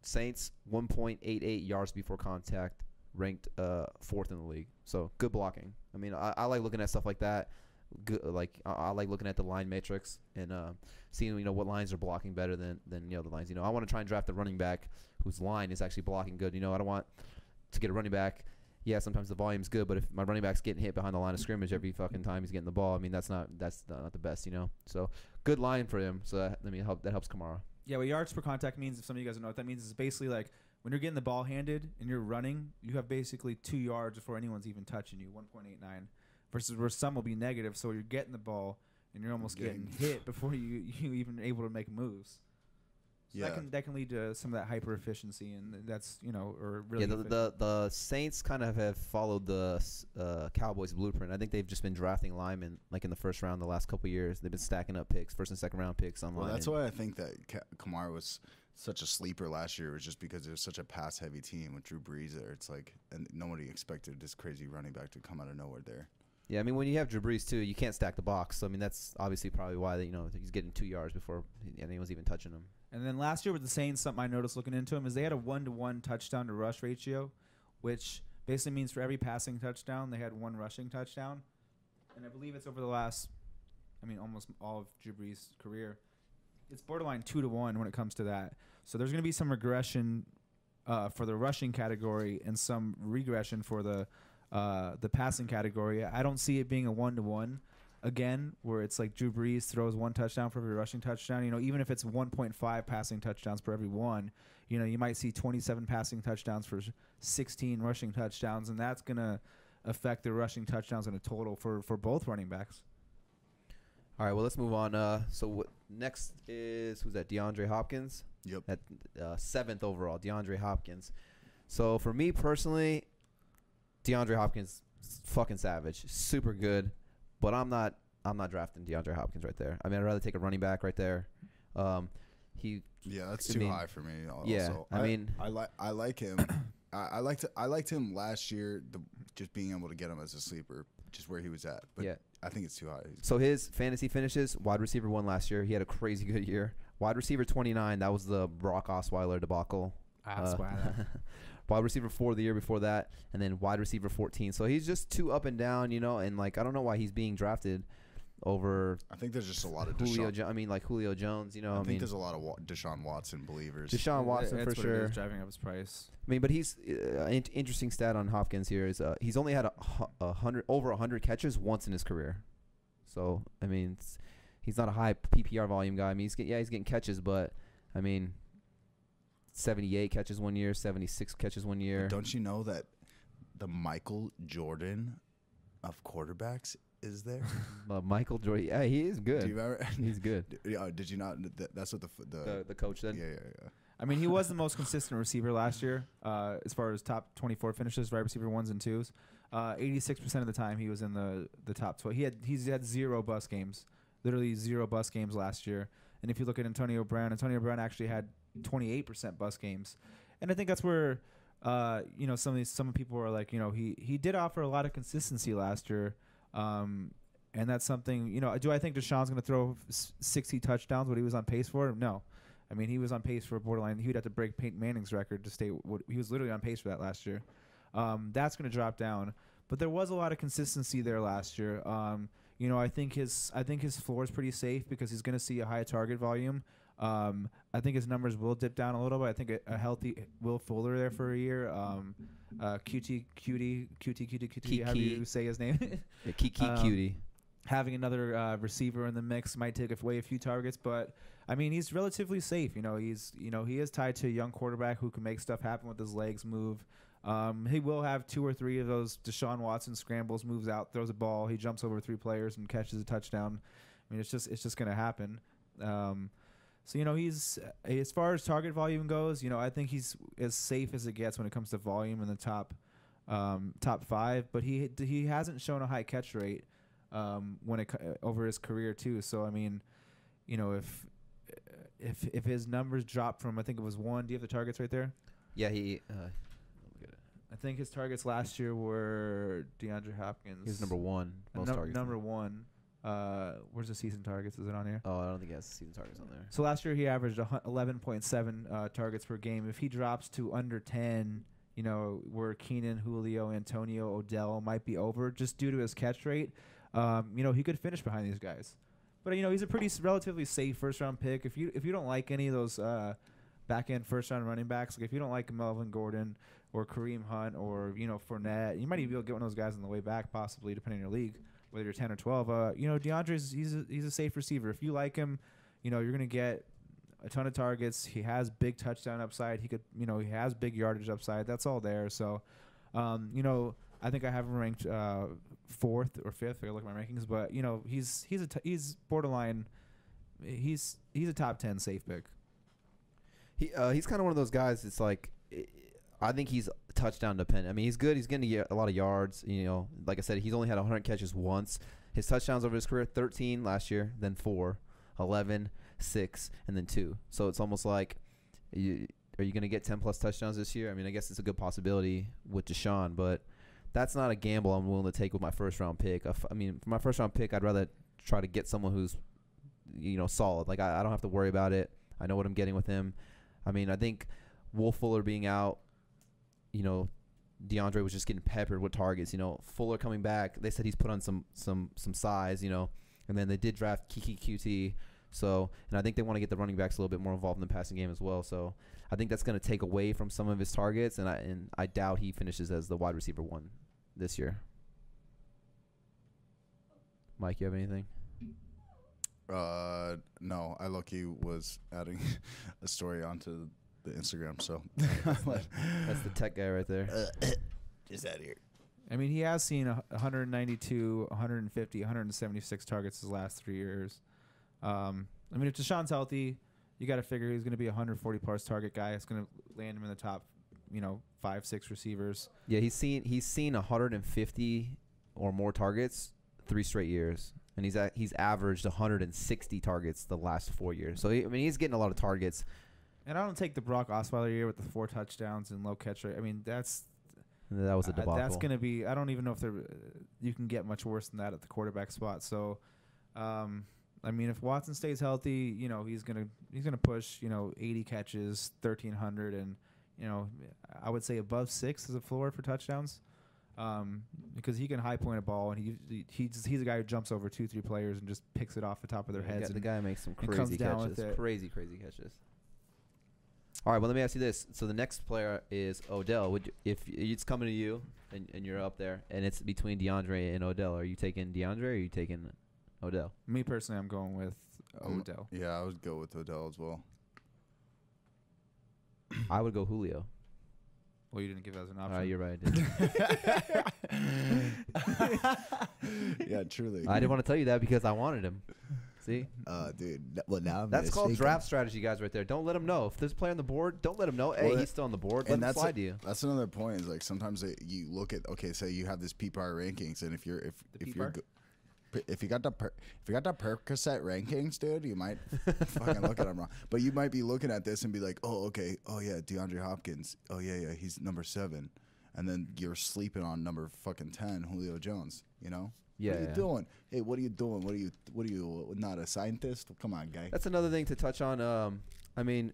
Saints, 1.88 yards before contact, ranked 4th in the league. So, good blocking. I mean, I like looking at stuff like that. good, like I like looking at the line matrix and seeing, you know, what lines are blocking better than the other lines. You know, I want to try and draft the running back whose line is actually blocking good. You know, I don't want to get a running back. Yeah, sometimes the volume's good, but if my running back's getting hit behind the line of scrimmage every fucking time he's getting the ball, I mean that's not the best, you know. So good line for him. So that helps Kamara. Yeah, what yards per contact means, if some of you guys don't know what that means, is basically like when you're getting the ball handed and you're running, you have basically 2 yards before anyone's even touching you, 1.89, versus where some will be negative. So you're getting the ball and you're almost getting hit before you even are able to make moves. So yeah, that can lead to some of that hyper efficiency, and that's, you know, or really the Saints kind of have followed the Cowboys blueprint. I think they've just been drafting linemen like in the first round the last couple of years. They've been stacking up picks, first and second round picks on. Well, that's why I think that Kamara was such a sleeper last year, was just because it was such a pass heavy team with Drew Brees there. It's like, and nobody expected this crazy running back to come out of nowhere there. Yeah, I mean, when you have Drew Brees, too, you can't stack the box. So, I mean, that's obviously probably why, you know, he's getting 2 yards before anyone's even touching him. And then last year with the Saints, something I noticed looking into him is they had a 1-to-1 touchdown to rush ratio, which basically means for every passing touchdown, they had one rushing touchdown. And I believe it's over the last, I mean, almost all of Drew Brees' career. It's borderline 2-to-1 when it comes to that. So there's going to be some regression for the rushing category and some regression for the passing category. I don't see it being a 1-to-1 again, where it's like Drew Brees throws one touchdown for every rushing touchdown. You know, even if it's 1.5 passing touchdowns per every one, you know, you might see 27 passing touchdowns for 16 rushing touchdowns, and that's going to affect the rushing touchdowns in a total for both running backs. All right, well, let's move on. So what next is, who's that, DeAndre Hopkins? Yep. At 7th overall, DeAndre Hopkins. So for me personally, DeAndre Hopkins, fucking savage, super good, but I'm not drafting DeAndre Hopkins right there. I mean, I'd rather take a running back right there. That's too high for me. Also. Yeah, I like him. I liked him last year. Just being able to get him as a sleeper, just where he was at. But yeah, I think it's too high. So his fantasy finishes: wide receiver 1 last year. He had a crazy good year. Wide receiver 29. That was the Brock Osweiler debacle. Wide receiver 4 the year before that, and then wide receiver 14. So he's just too up and down, you know. And like, I don't know why he's being drafted over. I think there's just a lot of Julio Jones, you know. I think there's a lot of Deshaun Watson believers. Deshaun Watson, that's for sure. He's driving up his price. I mean, but he's interesting stat on Hopkins here is he's only had over 100 catches once in his career. So I mean, he's not a high PPR volume guy. I mean, he's getting catches, but I mean, 78 catches 1 year, 76 catches 1 year. Don't you know that the Michael Jordan of quarterbacks is there? Michael Jordan, yeah, he is good. Do you remember? He's good. Did you not? That's what the coach said. Yeah. I mean, he was the most consistent receiver last year as far as top 24 finishes, wide receiver 1s and 2s. 86% of the time he was in the top 12. He's had 0 bust games, literally 0 bust games last year. And if you look at Antonio Brown actually had 28% bust games, and I think that's where you know, some people are like, you know, he did offer a lot of consistency last year, and that's something, you know. Do I think Deshaun's going to throw 60 touchdowns? What he was on pace for? No, I mean, he was on pace for borderline. He would have to break Peyton Manning's record to stay. He was literally on pace for that last year. That's going to drop down, but there was a lot of consistency there last year. You know, I think his floor is pretty safe because he's going to see a high target volume. I think his numbers will dip down a little, but I think a healthy Will Fuller there for a year. Keke Coutee, how do you say his name? Keke Coutee. Having another receiver in the mix might take away a few targets, but I mean, he's relatively safe. You know, he is tied to a young quarterback who can make stuff happen with his legs move. He will have 2 or 3 of those Deshaun Watson scrambles, moves out, throws a ball, he jumps over 3 players and catches a touchdown. I mean, it's just going to happen. So, you know, he's, as far as target volume goes, you know, I think he's as safe as it gets when it comes to volume in the top 5. But he hasn't shown a high catch rate over his career too. So I mean, you know, if his numbers drop from, I think it was 1. Do you have the targets right there? Yeah, he. I think his targets last year were DeAndre Hopkins. He's #1 most targets. #1. Where's the season targets? Is it on here? Oh, I don't think he has season targets on there. So last year he averaged 11.7 targets per game. If he drops to under 10, you know, where Keenan, Julio, Antonio, Odell might be over just due to his catch rate. You know, he could finish behind these guys. But, you know, he's a pretty relatively safe first-round pick. If you don't like any of those back-end first-round running backs, like if you don't like Melvin Gordon or Kareem Hunt or, you know, Fournette, you might even be able to get one of those guys on the way back possibly, depending on your league, whether you're 10 or 12. You know, DeAndre's he's a safe receiver. If you like him, you know, you're going to get a ton of targets. He has big touchdown upside. He could, you know, he has big yardage upside. That's all there. So, you know, I think I have him ranked 4th or 5th. I look at my rankings, but you know, he's borderline. He's a top 10 safe pick. He's kind of one of those guys. It's like, I think he's touchdown dependent. I mean, he's good. He's going to get a lot of yards. You know, like I said, he's only had 100 catches once. His touchdowns over his career: 13 last year, then 4, 11, 6, and then 2. So it's almost like, are you going to get 10-plus touchdowns this year? I mean, I guess it's a good possibility with Deshaun, but that's not a gamble I'm willing to take with my first-round pick. I mean, for my first-round pick, I'd rather try to get someone who's, you know, solid. Like, I don't have to worry about it. I know what I'm getting with him. I mean, I think Will Fuller being out, you know, DeAndre was just getting peppered with targets. You know, Fuller coming back, they said he's put on some size, you know, and then they did draft Keke Coutee. So, and I think they want to get the running backs a little bit more involved in the passing game as well. So, I think that's going to take away from some of his targets, and I doubt he finishes as the wide receiver 1 this year. Mike, you have anything? No, I low-key was adding a story onto the Instagram. So that's the tech guy right there. Just out of here. I mean, he has seen 192, 150, 176 targets his last 3 years. I mean, if Deshaun's healthy, you got to figure he's going to be a 140-plus target guy. It's going to land him in the top, you know, 5, 6 receivers. Yeah, he's seen 150 or more targets 3 straight years, and he's averaged 160 targets the last 4 years. So I mean, he's getting a lot of targets. And I don't take the Brock Osweiler year with the 4 touchdowns and low catch rate. I mean, that was a debacle. That's going to be. I don't even know if you can get much worse than that at the quarterback spot. So, I mean, if Watson stays healthy, you know, he's gonna push, you know, 80 catches, 1,300, and you know, I would say above 6 is a floor for touchdowns, because he can high point a ball, and he's a guy who jumps over 2-3 players and just picks it off the top of their heads. And the guy makes some crazy catches, crazy catches. All right, well, let me ask you this. So the next player is Odell. If it's coming to you and you're up there, and it's between DeAndre and Odell, are you taking DeAndre or are you taking Odell? Me personally, I'm going with Odell. Yeah, I would go with Odell as well. I would go Julio. Well, you didn't give us an option. You're right. I didn't. Yeah, truly. I didn't want to tell you that because I wanted him. See? Dude. Well, now I'm that's called mistaken. Draft strategy, guys, right there. Don't let them know. If there's a player on the board, don't let them know. Hey, he's still on the board. Let him slide to you. That's another point. Is like sometimes you look at, okay, say you have this PPR rankings, and if you got the Percocet rankings, dude, you might fucking look at them wrong. But you might be looking at this and be like, oh, okay, oh yeah, DeAndre Hopkins, oh yeah, he's number 7, and then you're sleeping on number fucking 10, Julio Jones. You know? Yeah. What are you doing? Hey, what are you doing? What are you not a scientist? Come on, guy. That's another thing to touch on. I mean,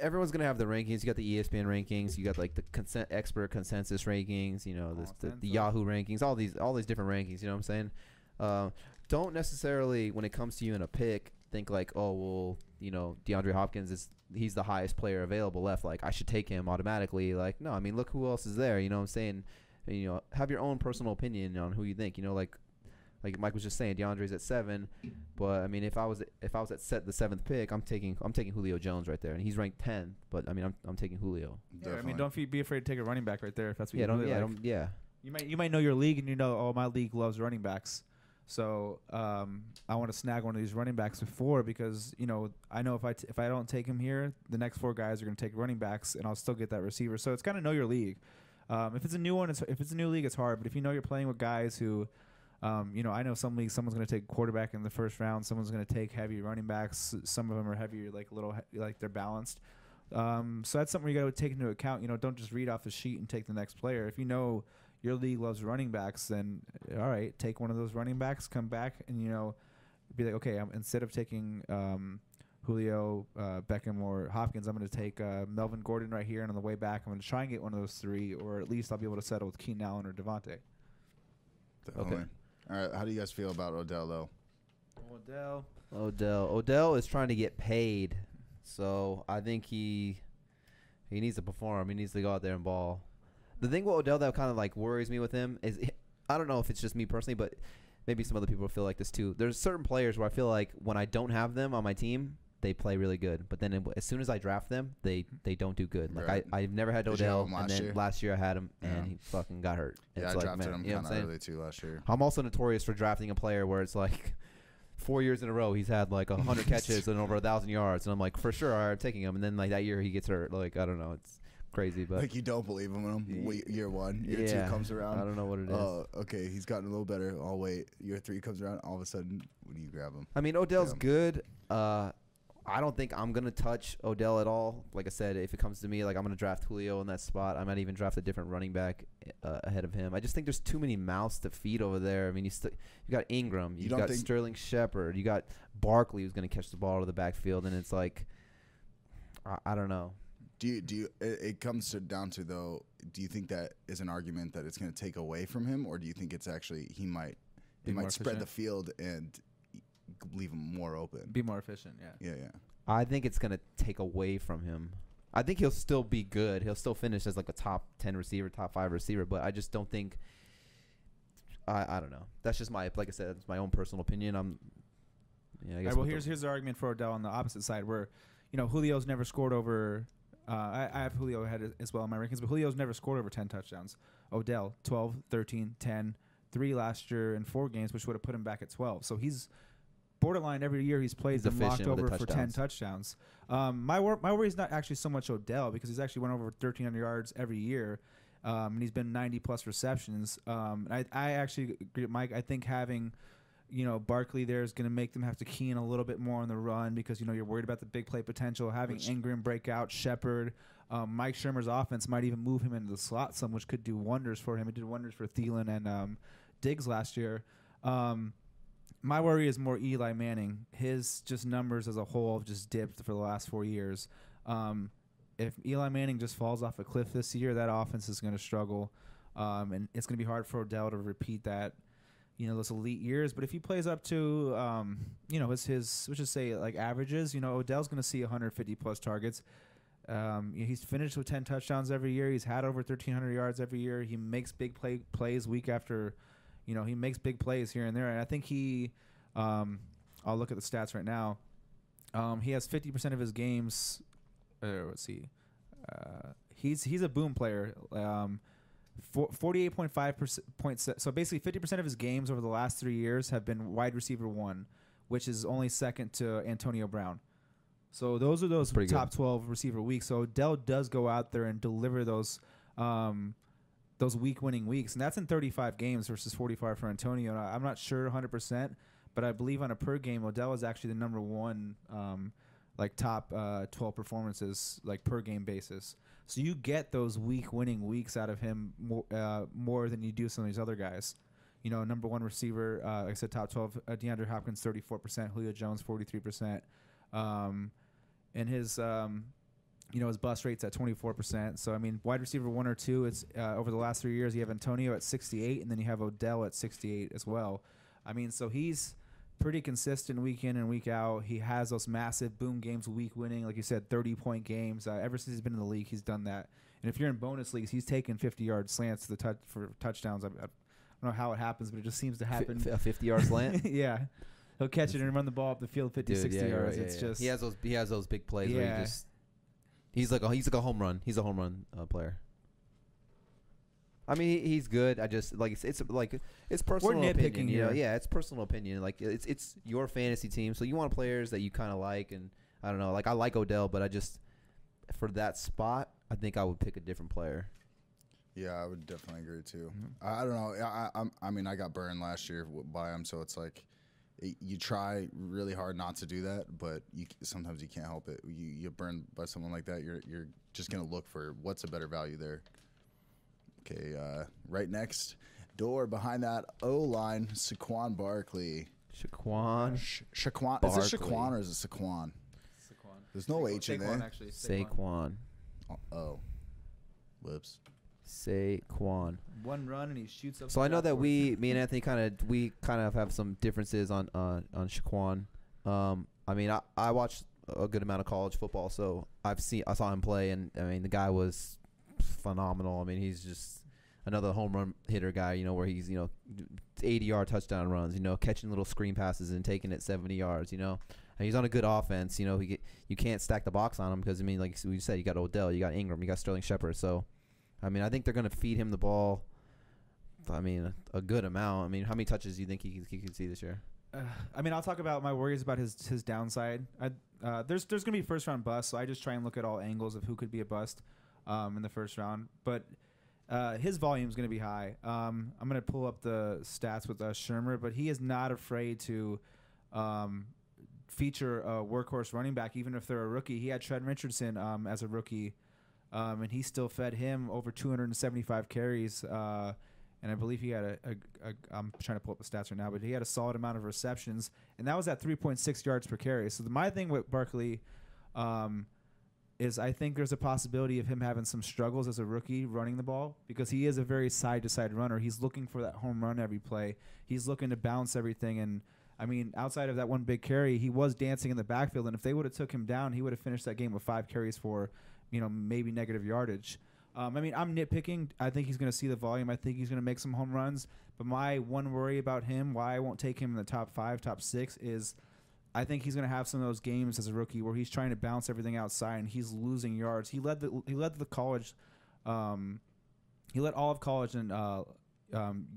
everyone's gonna have the rankings. You got the ESPN rankings. You got like the expert consensus rankings. You know, the Yahoo rankings. All these different rankings. You know what I'm saying? Don't necessarily, when it comes to you in a pick, think like, oh, well, you know, DeAndre Hopkins he's the highest player available left. Like, I should take him automatically. Like, no, I mean, look who else is there. You know what I'm saying? And, you know, have your own personal opinion on who you think. You know, like Mike was just saying, DeAndre's at 7, but I mean, if I was at the 7th pick, I'm taking Julio Jones right there, and he's ranked 10. But I mean, I'm taking Julio. Yeah, definitely. I mean, don't be afraid to take a running back right there if that's what you really like. You might know your league, and you know, oh, my league loves running backs. So I want to snag one of these running backs before, because, you know, I know if I don't take him here, the next 4 guys are going to take running backs, and I'll still get that receiver. So it's kind of know your league. If it's a new one, if it's a new league, it's hard. But if you know you're playing with guys who, you know, I know some leagues, someone's going to take quarterback in the first round, someone's going to take heavy running backs. Some of them are heavier, like like they're balanced. So that's something you got to take into account. You know, don't just read off the sheet and take the next player. If you know your league loves running backs, then all right, take one of those running backs, come back, and, you know, be like, okay, instead of taking Julio, Beckham, or Hopkins, I'm going to take Melvin Gordon right here, and on the way back, I'm going to try and get one of those 3, or at least I'll be able to settle with Keenan Allen or Devontae. Okay. All right, how do you guys feel about Odell, though? Odell is trying to get paid, so I think he needs to perform. He needs to go out there and ball. The thing with Odell that kind of like worries me with him is, I don't know if it's just me personally, but maybe some other people feel like this too. There's certain players where I feel like when I don't have them on my team, they play really good. But then as soon as I draft them, they don't do good. Like right. I've never had Odell, and then last year I had him, and he fucking got hurt. Yeah, I drafted him kind of early too last year. I'm also notorious for drafting a player where it's like 4 years in a row he's had like 100 catches and over 1,000 yards, and I'm like, for sure, I'm taking him. And then like that year he gets hurt. Like I don't know, it's crazy, but like you don't believe him when him. Wait, year one, year two comes around. I don't know what it is. Okay, he's gotten a little better. I'll wait. Year three comes around. All of a sudden, when you grab him, I mean, Odell's good. I don't think I'm gonna touch Odell at all. Like I said, if it comes to me, like I'm gonna draft Julio in that spot. I might even draft a different running back ahead of him. I just think there's too many mouths to feed over there. I mean, you got Ingram, you got Sterling Shepard, you got Barkley who's gonna catch the ball out of the backfield, and it's like, I don't know. It comes down to, though, do you think that is an argument that it's going to take away from him, or do you think it's actually he might spread the field and leave him more open? Be more efficient, yeah. Yeah, yeah. I think it's going to take away from him. I think he'll still be good. He'll still finish as like a top 10 receiver, top 5 receiver, but I just don't think I don't know. That's just my, like I said, it's my own personal opinion. Yeah, I guess. All right, well, here's the argument for Odell on the opposite side where, you know, Julio's never scored over I have Julio ahead as well in my rankings, but Julio's never scored over 10 touchdowns. Odell, 12, 13, 10, 3 last year in 4 games, which would have put him back at 12. So he's borderline every year he's played and locked over for 10 touchdowns. My worry is not actually so much Odell, because he's actually went over 1,300 yards every year, and he's been 90-plus receptions. I actually agree, Mike. I think having – you know, Barkley there is going to make them have to key in a little bit more on the run because, you know, you're worried about the big play potential. Having Ingram break out, Shepard, Mike Shurmur's offense might even move him into the slot some, which could do wonders for him. It did wonders for Thielen and Diggs last year. My worry is more Eli Manning. His just numbers as a whole have just dipped for the last 4 years. If Eli Manning just falls off a cliff this year, that offense is going to struggle, and it's going to be hard for Odell to repeat that. You know, those elite years, but if he plays up to, you know, let's just say like averages, you know, Odell's going to see 150 plus targets. He's finished with 10 touchdowns every year. He's had over 1,300 yards every year. He makes big plays week after, you know, he makes big plays here and there. And I think he, I'll look at the stats right now. He has 50% of his games. Let's see. He's a boom player. 48.5%. So basically 50% of his games over the last 3 years have been wide receiver 1, which is only second to Antonio Brown. So those are those pretty top good. 12 receiver weeks. So Odell does go out there and deliver those week-winning weeks, and that's in 35 games versus 45 for Antonio. And I'm not sure 100%, but I believe on a per game, Odell is actually the #1, like top 12 performances, like per game basis. So you get those week-winning weeks out of him more than you do some of these other guys. You know, #1 receiver, like I said, top 12, DeAndre Hopkins, 34%, Julio Jones, 43%. And his, you know, his bust rate's at 24%. So, I mean, wide receiver 1 or 2, it's over the last 3 years, you have Antonio at 68, and then you have Odell at 68 as well. I mean, so he's pretty consistent week in and week out. He has those massive boom games, week winning, like you said, 30-point games. Ever since he's been in the league, he's done that. And if you're in bonus leagues, he's taken 50-yard slants to for touchdowns. I don't know how it happens, but it just seems to happen. A 50-yard slant? Yeah. He'll catch it and run the ball up the field 50, 60 yards. Right, just he has those big plays where he just he's like a home run. He's a home run player. I mean, he's good. I just like it's like it's personal opinion. You know? Yeah, it's personal opinion. Like it's your fantasy team, so you want players that you kind of like. And I don't know, like I like Odell, but I just for that spot, I think I would pick a different player. Yeah, I would definitely agree too. Mm-hmm. I don't know. I mean, I got burned last year by him, so it's like you try really hard not to do that, but sometimes you can't help it. You burned by someone like that. You're just gonna look for what's a better value there. Okay, right next door behind that O-line, Saquon Barkley. Saquon. Barkley. Is it Saquon or is it Saquon? Saquon. There's no H in there. Saquon. Oh. Whoops. Saquon. One run and he shoots up. So I know that me and Anthony kind of have some differences on Saquon. I mean, I watched a good amount of college football, so I saw him play, and I mean the guy was phenomenal. I mean, he's just another home run hitter guy, you know, where he's, you know, 80-yard touchdown runs, you know, catching little screen passes and taking it 70 yards, you know. And he's on a good offense, you know. You can't stack the box on him because, I mean, like we said, you got Odell, you got Ingram, you got Sterling Shepard. So, I mean, I think they're going to feed him the ball, I mean, a good amount. I mean, how many touches do you think he could see this year? I mean, I'll talk about my worries about his downside. There's going to be first-round busts, so I just try and look at all angles of who could be a bust in the first round. But his volume is going to be high. I'm going to pull up the stats with Shurmur, but he is not afraid to feature a workhorse running back, even if they're a rookie. He had Trent Richardson as a rookie, and he still fed him over 275 carries. And I believe he had I'm trying to pull up the stats right now, but he had a solid amount of receptions, and that was at 3.6 yards per carry. So my thing with Barkley is I think there's a possibility of him having some struggles as a rookie running the ball because he is a very side-to-side runner. He's looking for that home run every play. He's looking to bounce everything. And, I mean, outside of that one big carry, he was dancing in the backfield, and if they would have took him down, he would have finished that game with 5 carries for, you know, maybe negative yardage. I mean, I'm nitpicking. I think he's going to see the volume. I think he's going to make some home runs. But my one worry about him, why I won't take him in the top 5, top 6, is I think he's going to have some of those games as a rookie where he's trying to bounce everything outside and he's losing yards. He led the college, he led all of college in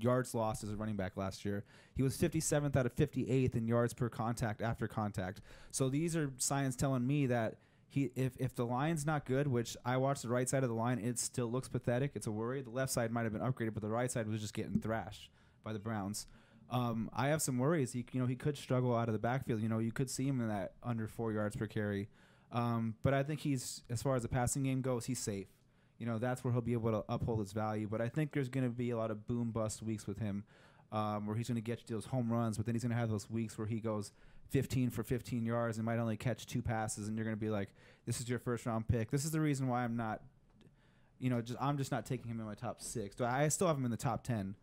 yards lost as a running back last year. He was 57th out of 58th in yards per contact after contact. So these are signs telling me that if the line's not good, which I watched the right side of the line, it still looks pathetic. It's a worry. The left side might have been upgraded, but the right side was just getting thrashed by the Browns. I have some worries. He could struggle out of the backfield. You know, you could see him in that under 4 yards per carry. But I think he's, as far as the passing game goes, he's safe. You know, that's where he'll be able to uphold his value. But I think there's going to be a lot of boom-bust weeks with him where he's going to get you those home runs, but then he's going to have those weeks where he goes 15 for 15 yards and might only catch 2 passes, and you're going to be like, this is your first round pick. This is the reason why I'm not, you know, I'm just not taking him in my top 6. But I still have him in the top 10.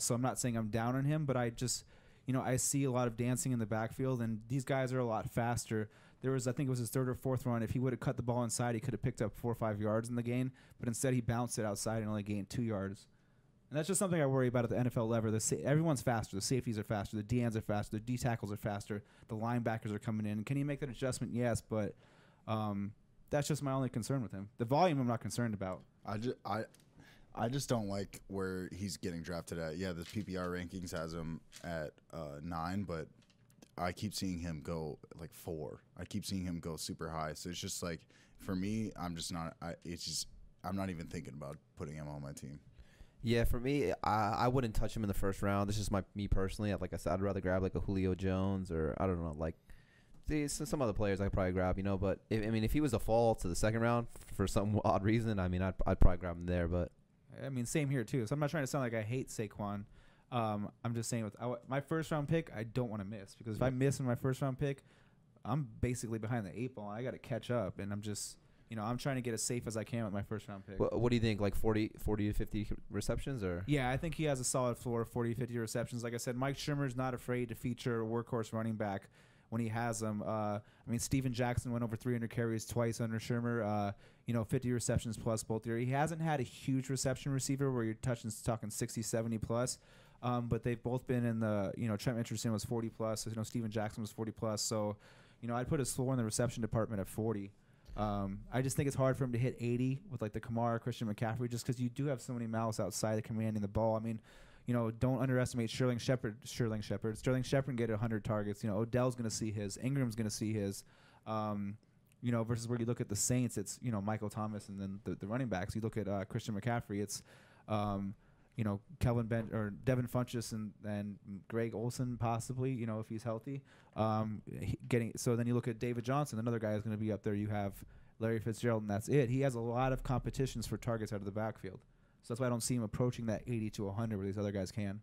So I'm not saying I'm down on him, but I just, you know, I see a lot of dancing in the backfield, and these guys are a lot faster. There was, I think it was his 3rd or 4th run. If he would have cut the ball inside, he could have picked up 4 or 5 yards in the game, but instead he bounced it outside and only gained 2 yards. And that's just something I worry about at the NFL level. Everyone's faster. The safeties are faster. The DNs are faster. The D tackles are faster. The linebackers are coming in. Can he make that adjustment? Yes, but that's just my only concern with him. The volume I'm not concerned about. I just don't like where he's getting drafted at. Yeah, the PPR rankings has him at 9, but I keep seeing him go like 4. I keep seeing him go super high. So it's just like, for me, I'm just not. I'm not even thinking about putting him on my team. Yeah, for me, I wouldn't touch him in the first round. This is me personally. Like I said, I'd rather grab like a Julio Jones or I don't know, like some other players I could probably grab, you know. But if, I mean, if he was a fall to the second round for some odd reason, I mean, I'd probably grab him there. But I mean, same here too. So I'm not trying to sound like I hate Saquon. I'm just saying my first round pick, I don't want to miss, because if I miss in my first round pick, I'm basically behind the 8 ball. And I got to catch up, and I'm just. You know, I'm trying to get as safe as I can with my first-round pick. What do you think, like 40 to 50 receptions? Or yeah, I think he has a solid floor of 40 to 50 receptions. Like I said, Mike Shurmur's not afraid to feature a workhorse running back when he has them. I mean, Steven Jackson went over 300 carries twice under Shurmur, you know, 50 receptions plus both years. He hasn't had a huge reception receiver where you're talking 60, 70-plus, but they've both been in the, you know, Trent Richardson was 40-plus, you know, Steven Jackson was 40-plus. So, you know, I'd put his floor in the reception department at 40. I just think it's hard for him to hit 80 with like the Kamara, Christian McCaffrey, just because you do have so many mouths outside commanding the ball. I mean, you know, don't underestimate Sterling Shepard. Sterling Shepard get 100 targets. You know, Odell's going to see his. Ingram's going to see his. You know, versus where you look at the Saints, it's, you know, Michael Thomas and then the running backs. You look at Christian McCaffrey, it's, you know, Devin Funchess and Greg Olsen possibly, you know, if he's healthy. So then you look at David Johnson, another guy who's going to be up there. You have Larry Fitzgerald, and that's it. He has a lot of competitions for targets out of the backfield. So that's why I don't see him approaching that 80 to 100 where these other guys can.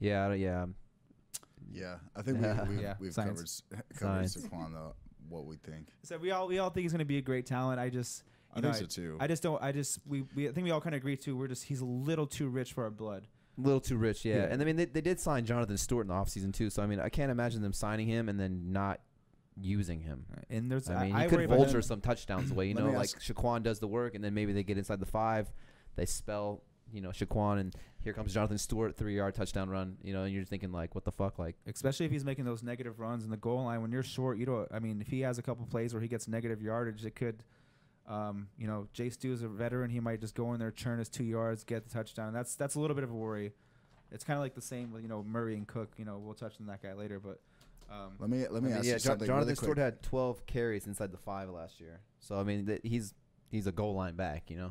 Yeah. I think we've covered Saquon, though, what we think. So we all think he's going to be a great talent. I just – I think so too. I just don't. I just we I think we all kind of agree too. We're just he's a little too rich for our blood. A little too rich, yeah. And I mean they did sign Jonathan Stewart in the offseason too. So I mean I can't imagine them signing him and then not using him. And there's I mean you could vulture some touchdowns away. You know, like Shaquan does the work, and then maybe they get inside the 5. They spell. You know, Shaquan, and here comes Jonathan Stewart, 3-yard touchdown run. You know, and you're thinking, like, what the fuck? Like, especially if he's making those negative runs in the goal line when you're short. You don't. I mean, if he has a couple plays where he gets negative yardage, it could, you know, Jay Stu is a veteran. He might just go in there, churn his 2 yards, get the touchdown. That's a little bit of a worry. It's kind of like the same with, you know, Murray and Cook. You know, we'll touch on that guy later, but. Let me ask you something. Jonathan Stewart had 12 carries inside the 5 last year, so I mean he's a goal line back. You know.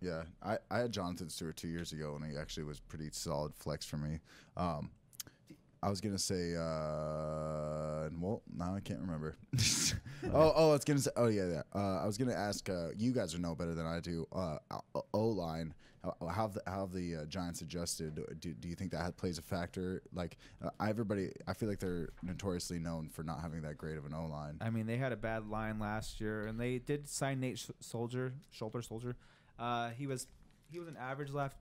Yeah, I had Jonathan Stewart 2 years ago, and he actually was pretty solid flex for me. I was gonna say, well, now I can't remember. oh, I was gonna say, oh yeah. I was gonna ask you guys know better than I do. O line, how have the Giants adjusted? Do you think that plays a factor? Like everybody, I feel like they're notoriously known for not having that great of an O line. I mean, they had a bad line last year, and they did sign Nate Soldier. He was an average left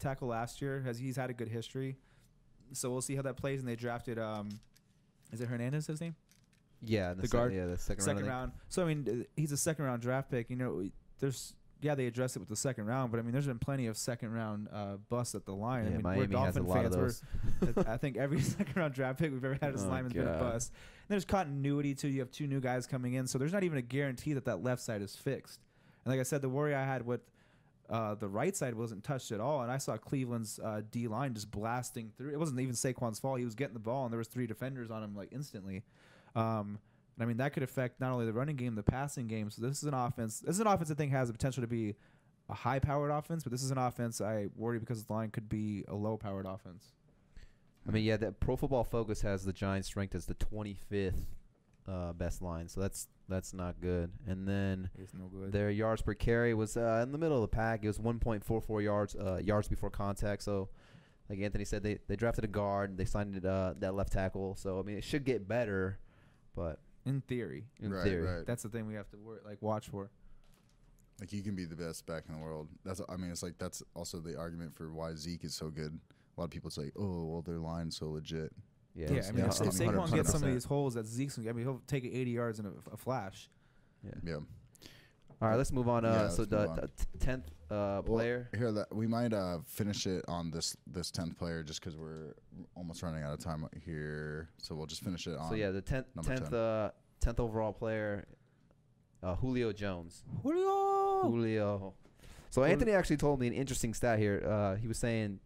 tackle last year. He's had a good history, so we'll see how that plays. And they drafted is it Hernandez his name? Yeah, the guard. Yeah, the second round. So I mean, he's a second round draft pick. You know, they addressed it with the second round, but I mean, there's been plenty of second round busts at the line. Yeah, I mean, Miami has a lot of those. I think every second round draft pick we've ever had as lineman's been a bust. And there's continuity too. You have two new guys coming in, so there's not even a guarantee that left side is fixed. And like I said, the worry I had with the right side wasn't touched at all, and I saw Cleveland's D-line just blasting through. It wasn't even Saquon's fault. He was getting the ball, and there was 3 defenders on him like instantly. And I mean, that could affect not only the running game, the passing game. So this is an offense. This is an offense I think has the potential to be a high-powered offense, but this is an offense I worry because the line could be a low-powered offense. I mean, yeah, that Pro Football Focus has the Giants ranked as the 25th best line, so that's not good. And then their yards per carry was in the middle of the pack. It was 1.44 yards before contact. So, like Anthony said, they drafted a guard. They signed that left tackle. So, I mean, it should get better, but in theory, that's the thing we have to watch for. Like, you can be the best back in the world. That's also the argument for why Zeke is so good. A lot of people say, oh, well, their line's so legit. Yeah, I mean, if Saquon gets some of these holes that Zeke's going to get, I mean, he'll take 80 yards in a flash. Yeah. All right, let's move on. So the 10th player. Well, we might finish it on this 10th player just because we're almost running out of time here. So we'll just finish it on. So, yeah, the 10th overall player, Julio Jones. Julio. So Anthony actually told me an interesting stat here. He was saying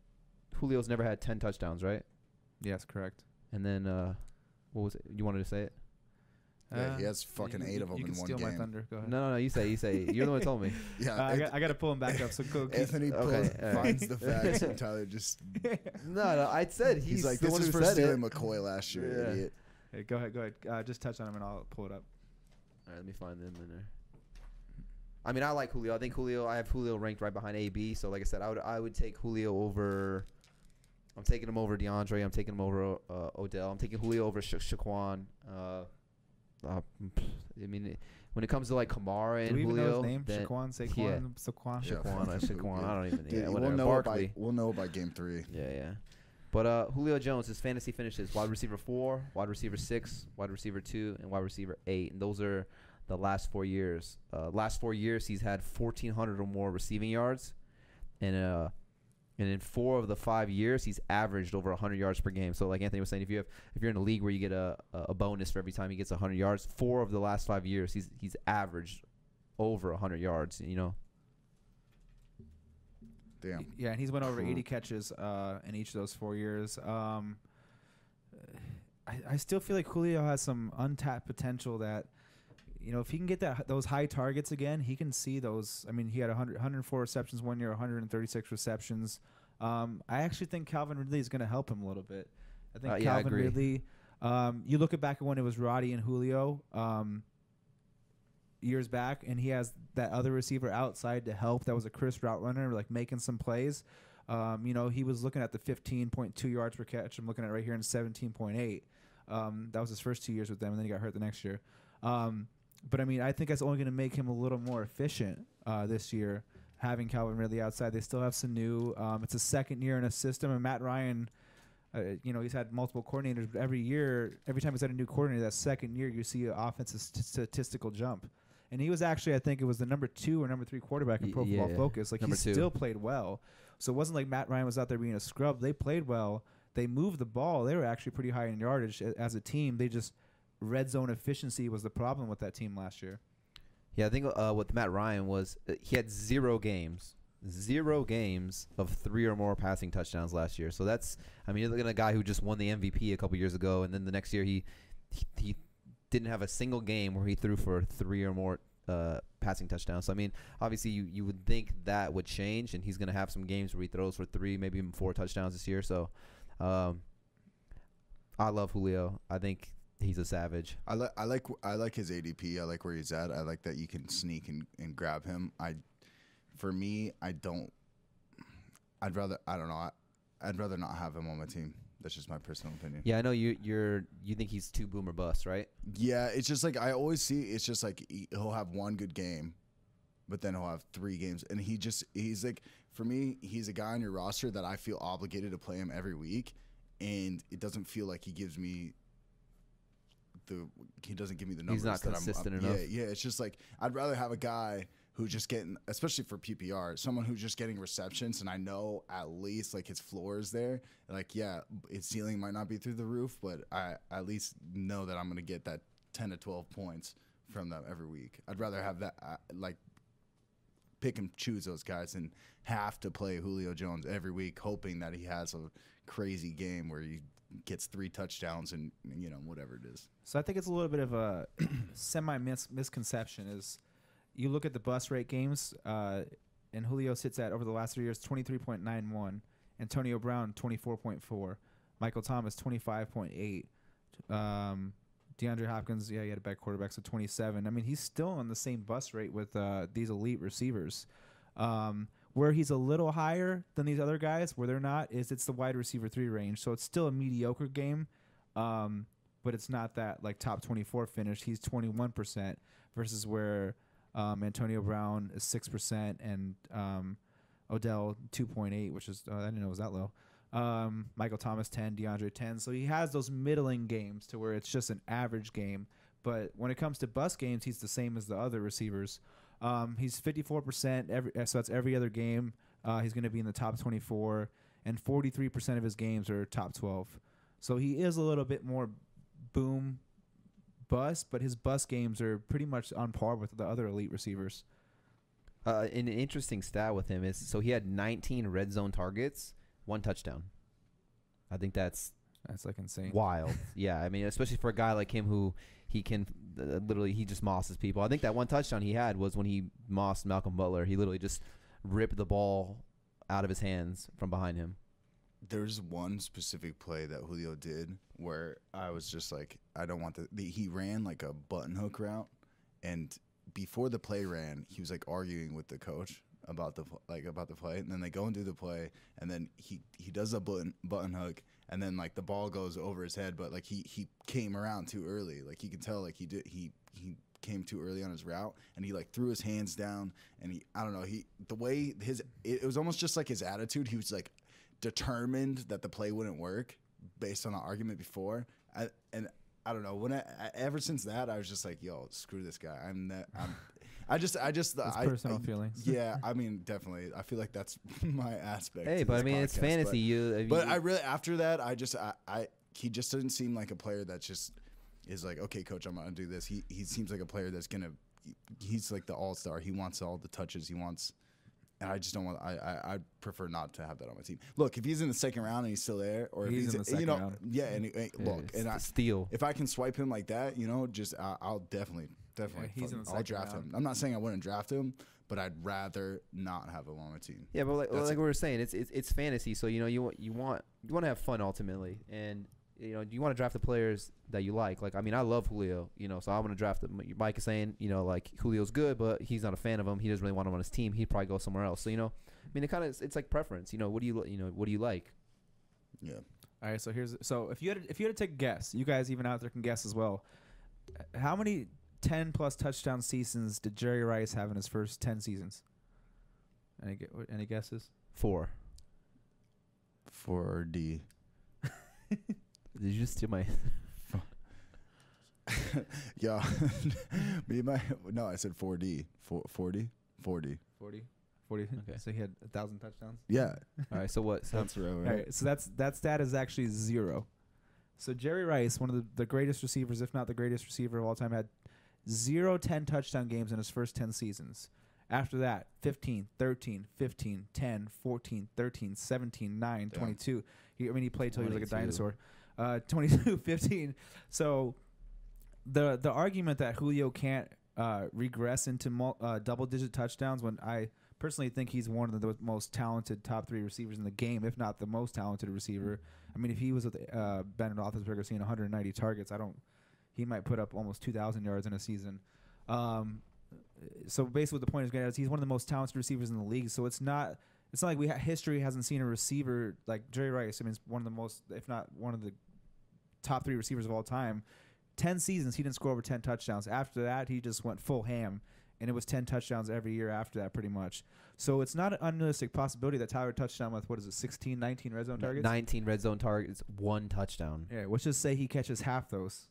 Julio's never had 10 touchdowns, right? Yes, correct. And then, what was it? You wanted to say it? Yeah, he has fucking 8 of them in one game. You can steal my thunder. Go ahead. No, you say. You're the one who told me. Yeah, I got to pull him back up. So go. Anthony finds the facts, and Tyler just. No, I said he's like, this is for stealing McCoy last year, yeah. Idiot. Hey, go ahead. Just touch on him, and I'll pull it up. All right, let me find them in there. I mean, I like Julio. I think Julio. I have Julio ranked right behind AB. So, like I said, I would take Julio over. I'm taking him over DeAndre. I'm taking him over Odell. I'm taking Julio over Shaquan. I mean, when it comes to like Kamara and Julio, Saquon. I don't even know. Yeah, we'll know by game 3. Yeah. But Julio Jones, his fantasy finishes: wide receiver 4, wide receiver 6, wide receiver 2, and wide receiver 8. And those are the last 4 years. He's had 1,400 or more receiving yards, and in 4 of the 5 years, he's averaged over 100 yards per game. So, like Anthony was saying, if you're in a league where you get a bonus for every time he gets 100 yards, 4 of the last 5 years, he's averaged over 100 yards. You know. Damn. Yeah, and he's went over 80 catches in each of those 4 years. I still feel like Julio has some untapped potential that. You know, if he can get those high targets again, he can see those. I mean, he had 104 receptions one year, 136 receptions. I actually think Calvin Ridley is going to help him a little bit. I think Calvin Ridley. You look back at when it was Roddy and Julio years back, and he has that other receiver outside to help. That was a crisp route runner, like making some plays. You know, he was looking at the 15.2 yards per catch. I'm looking at right here in 17.8. That was his first 2 years with them, and then he got hurt the next year. But I mean, I think that's only going to make him a little more efficient this year, having Calvin Ridley outside. They still have Sanu. It's a second year in a system, and Matt Ryan, you know, he's had multiple coordinators, but every year, every time he's had a new coordinator, that second year, you see an offensive statistical jump. And he was actually, I think it was the number two or number three quarterback in Pro Football Focus. Like, he still played well. So it wasn't like Matt Ryan was out there being a scrub. They played well. They moved the ball. They were actually pretty high in yardage as a team. They just, red zone efficiency was the problem with that team last year. Yeah, I think with Matt Ryan was he had 0 games of 3 or more passing touchdowns last year. So that's, I mean, you're looking at a guy who just won the MVP a couple years ago, and then the next year he didn't have a single game where he threw for 3 or more passing touchdowns. So, I mean, obviously you would think that would change, and he's going to have some games where he throws for 3, maybe even 4 touchdowns this year. So I love Julio. I think he's a savage. I like his ADP. I like where he's at. I like that you can sneak and grab him. I'd rather not have him on my team. That's just my personal opinion. Yeah, I know you think he's too boom or bust, right? Yeah, it's just like I always see. It's just like he'll have one good game, but then he'll have 3 games, and he's like, for me, he's a guy on your roster that I feel obligated to play him every week, and it doesn't feel like he gives me. He doesn't give me the numbers. He's not consistent enough. Yeah, it's just like I'd rather have a guy who's just getting, especially for PPR, someone who's just getting receptions, and I know at least like his floor is there. Like, yeah, his ceiling might not be through the roof, but I at least know that I'm going to get that 10 to 12 points from them every week. I'd rather have that, like, pick and choose those guys and have to play Julio Jones every week, hoping that he has a crazy game where he gets 3 touchdowns and, you know, whatever it is. So I think it's a little bit of a semi-misconception is you look at the bus rate games, and Julio sits at, over the last 3 years, 23.91, Antonio Brown, 24.4, Michael Thomas, 25.8, DeAndre Hopkins, yeah, he had a bad quarterback, so 27. I mean, he's still on the same bus rate with these elite receivers. Where he's a little higher than these other guys, where they're not, is it's the wide receiver 3 range. So it's still a mediocre game, but it's not that like top 24 finish. He's 21% versus where Antonio Brown is 6% and Odell 2.8, which is I didn't know it was that low. Michael Thomas 10, DeAndre 10. So he has those middling games to where it's just an average game. But when it comes to bust games, he's the same as the other receivers. He's 54%, so that's every other game. He's going to be in the top 24, and 43% of his games are top 12. So he is a little bit more boom bust, but his bust games are pretty much on par with the other elite receivers. An interesting stat with him is, so he had 19 red zone targets, 1 touchdown. I think that's like insane. Wild. Yeah, I mean, especially for a guy like him who he can literally, he just mosses people. I think that one touchdown he had was when he mossed Malcolm Butler. He literally just ripped the ball out of his hands from behind him. There's one specific play that Julio did where I was just like, I don't want he ran like a button hook route, and before the play ran, he was like arguing with the coach about the play, and then they go and do the play, and then he does a button hook, and then like the ball goes over his head, but like he came around too early. Like, you can tell like he came too early on his route, and he like threw his hands down, and it was almost just like his attitude. He was like determined that the play wouldn't work based on the argument before. I don't know. Ever since that, I was just like, "Yo, screw this guy." It's personal feelings. Yeah, I mean, definitely. I feel like that's my aspect. Hey, but I mean, podcast, it's fantasy. I really, after that, he just doesn't seem like a player that just is like, "Okay, coach, I'm gonna do this." He seems like a player that's gonna. He's like the all-star. He wants all the touches. He wants. And I just don't want. I prefer not to have that on my team. Look, if he's in the second round and he's still there, or if he's in the second round, yeah. And look, and I steal. If I can swipe him like that, you know, just I'll definitely. Yeah, I'll draft him. I'm not saying I wouldn't draft him, but I'd rather not have him on my team. Yeah, but like we were saying, it's fantasy. So, you know, you want to have fun ultimately, and you know you want to draft the players that you like. Like, I mean, I love Julio, you know, so I want to draft him. Mike is saying, you know, like Julio's good, but he's not a fan of him. He doesn't really want him on his team. He'd probably go somewhere else. So, you know, I mean, it's like preference. You know, what do you like? Yeah. All right. So if you had to take a guess, you guys even out there can guess as well. How many 10 plus touchdown seasons did Jerry Rice have in his first 10 seasons? Any guesses? 4. 4D. Did you just steal my... Yeah. No, I said 4D. 40. 40. Okay. So he had 1,000 touchdowns? Yeah. All right. So what? So that's right. All right. So that stat is actually 0. So Jerry Rice, one of the greatest receivers, if not the greatest receiver of all time, had 0-10 touchdown games in his first 10 seasons. After that, 15, 13, 15, 10, 14, 13, 17, 9, yeah. 22. He played till he was like a dinosaur. 22, 15. So the argument that Julio can't regress into double-digit touchdowns, when I personally think he's one of the most talented top 3 receivers in the game, if not the most talented receiver. I mean, if he was with Ben Roethlisberger seeing 190 targets, he might put up almost 2,000 yards in a season. So basically what the point is he's one of the most talented receivers in the league. So it's not like history hasn't seen a receiver like Jerry Rice. I mean, it's one of the most, if not one of the top 3 receivers of all time. 10 seasons, he didn't score over 10 touchdowns. After that, he just went full ham, and it was 10 touchdowns every year after that pretty much. So it's not an unrealistic possibility that Tyler touched down with, 16, 19 red zone targets? 19 red zone targets, 1 touchdown. Yeah, let's just say he catches half those.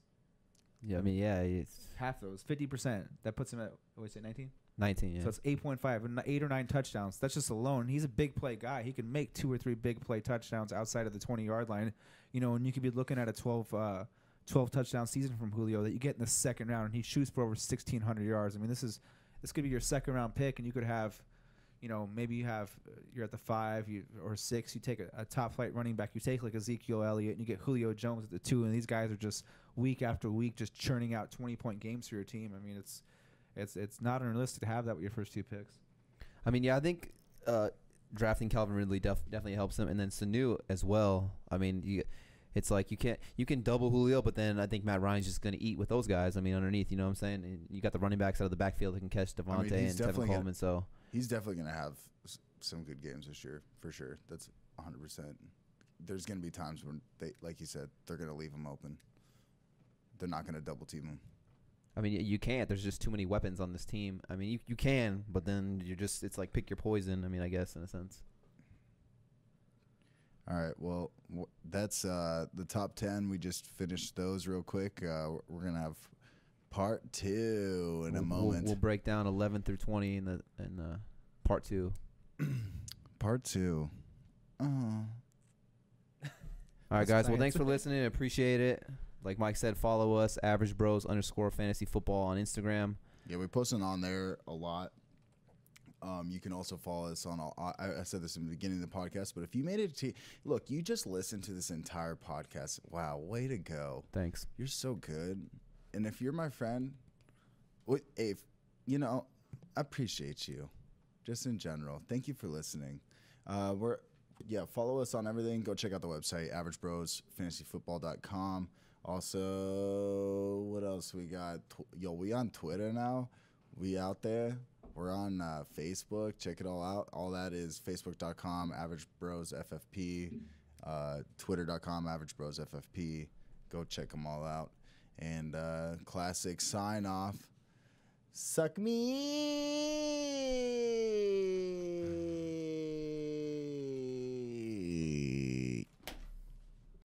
Yeah, I mean, yeah. It's half those, 50%. That puts him at, what did you say, 19? 19, yeah. So it's 8.5, 8 or 9 touchdowns. That's just alone. He's a big play guy. He can make 2 or 3 big play touchdowns outside of the 20-yard line. You know, and you could be looking at a 12 touchdown season from Julio that you get in the second round, and he shoots for over 1,600 yards. I mean, this could be your second round pick, and you could have, you know, maybe you're at the 5 or 6. You take a top flight running back. You take like Ezekiel Elliott, and you get Julio Jones at the 2. And these guys are just week after week just churning out 20-point games for your team. I mean, it's not unrealistic to have that with your first 2 picks. I mean, yeah, I think drafting Calvin Ridley definitely helps them, and then Sanu as well. I mean, it's like you can double Julio, but then I think Matt Ryan's just going to eat with those guys. I mean, underneath, you know what I'm saying? And you got the running backs out of the backfield that can catch Devontae and Tevin Coleman. So he's definitely going to have some good games this year for sure. That's 100%. There's going to be times when they, like you said, they're going to leave him open. They're not going to double team him. I mean, you can't. There's just too many weapons on this team. I mean, you can, but then it's like pick your poison. I mean, I guess in a sense. All right, well, that's the top 10. We just finished those real quick. We're going to have part 2 in a moment. We'll break down 11 through 20 in part 2. Part 2. All right, guys. Well, thanks for listening. I appreciate it. Like Mike said, follow us, AverageBros_fantasyfootball on Instagram. Yeah, we're posting on there a lot. You can also follow us on all. I said this in the beginning of the podcast, but if you made it to, look, you just listened to this entire podcast. Wow, way to go! Thanks, you're so good. And if you're my friend, if you know, I appreciate you. Just in general, thank you for listening. Follow us on everything. Go check out the website, AverageBrosFantasyFootball.com. Also, what else we got? Yo, we on Twitter now. We out there. We're on Facebook. Check it all out. All that is Facebook.com, AverageBrosFFP, Twitter.com, AverageBrosFFP. Go check them all out. And classic sign off. Suck me in.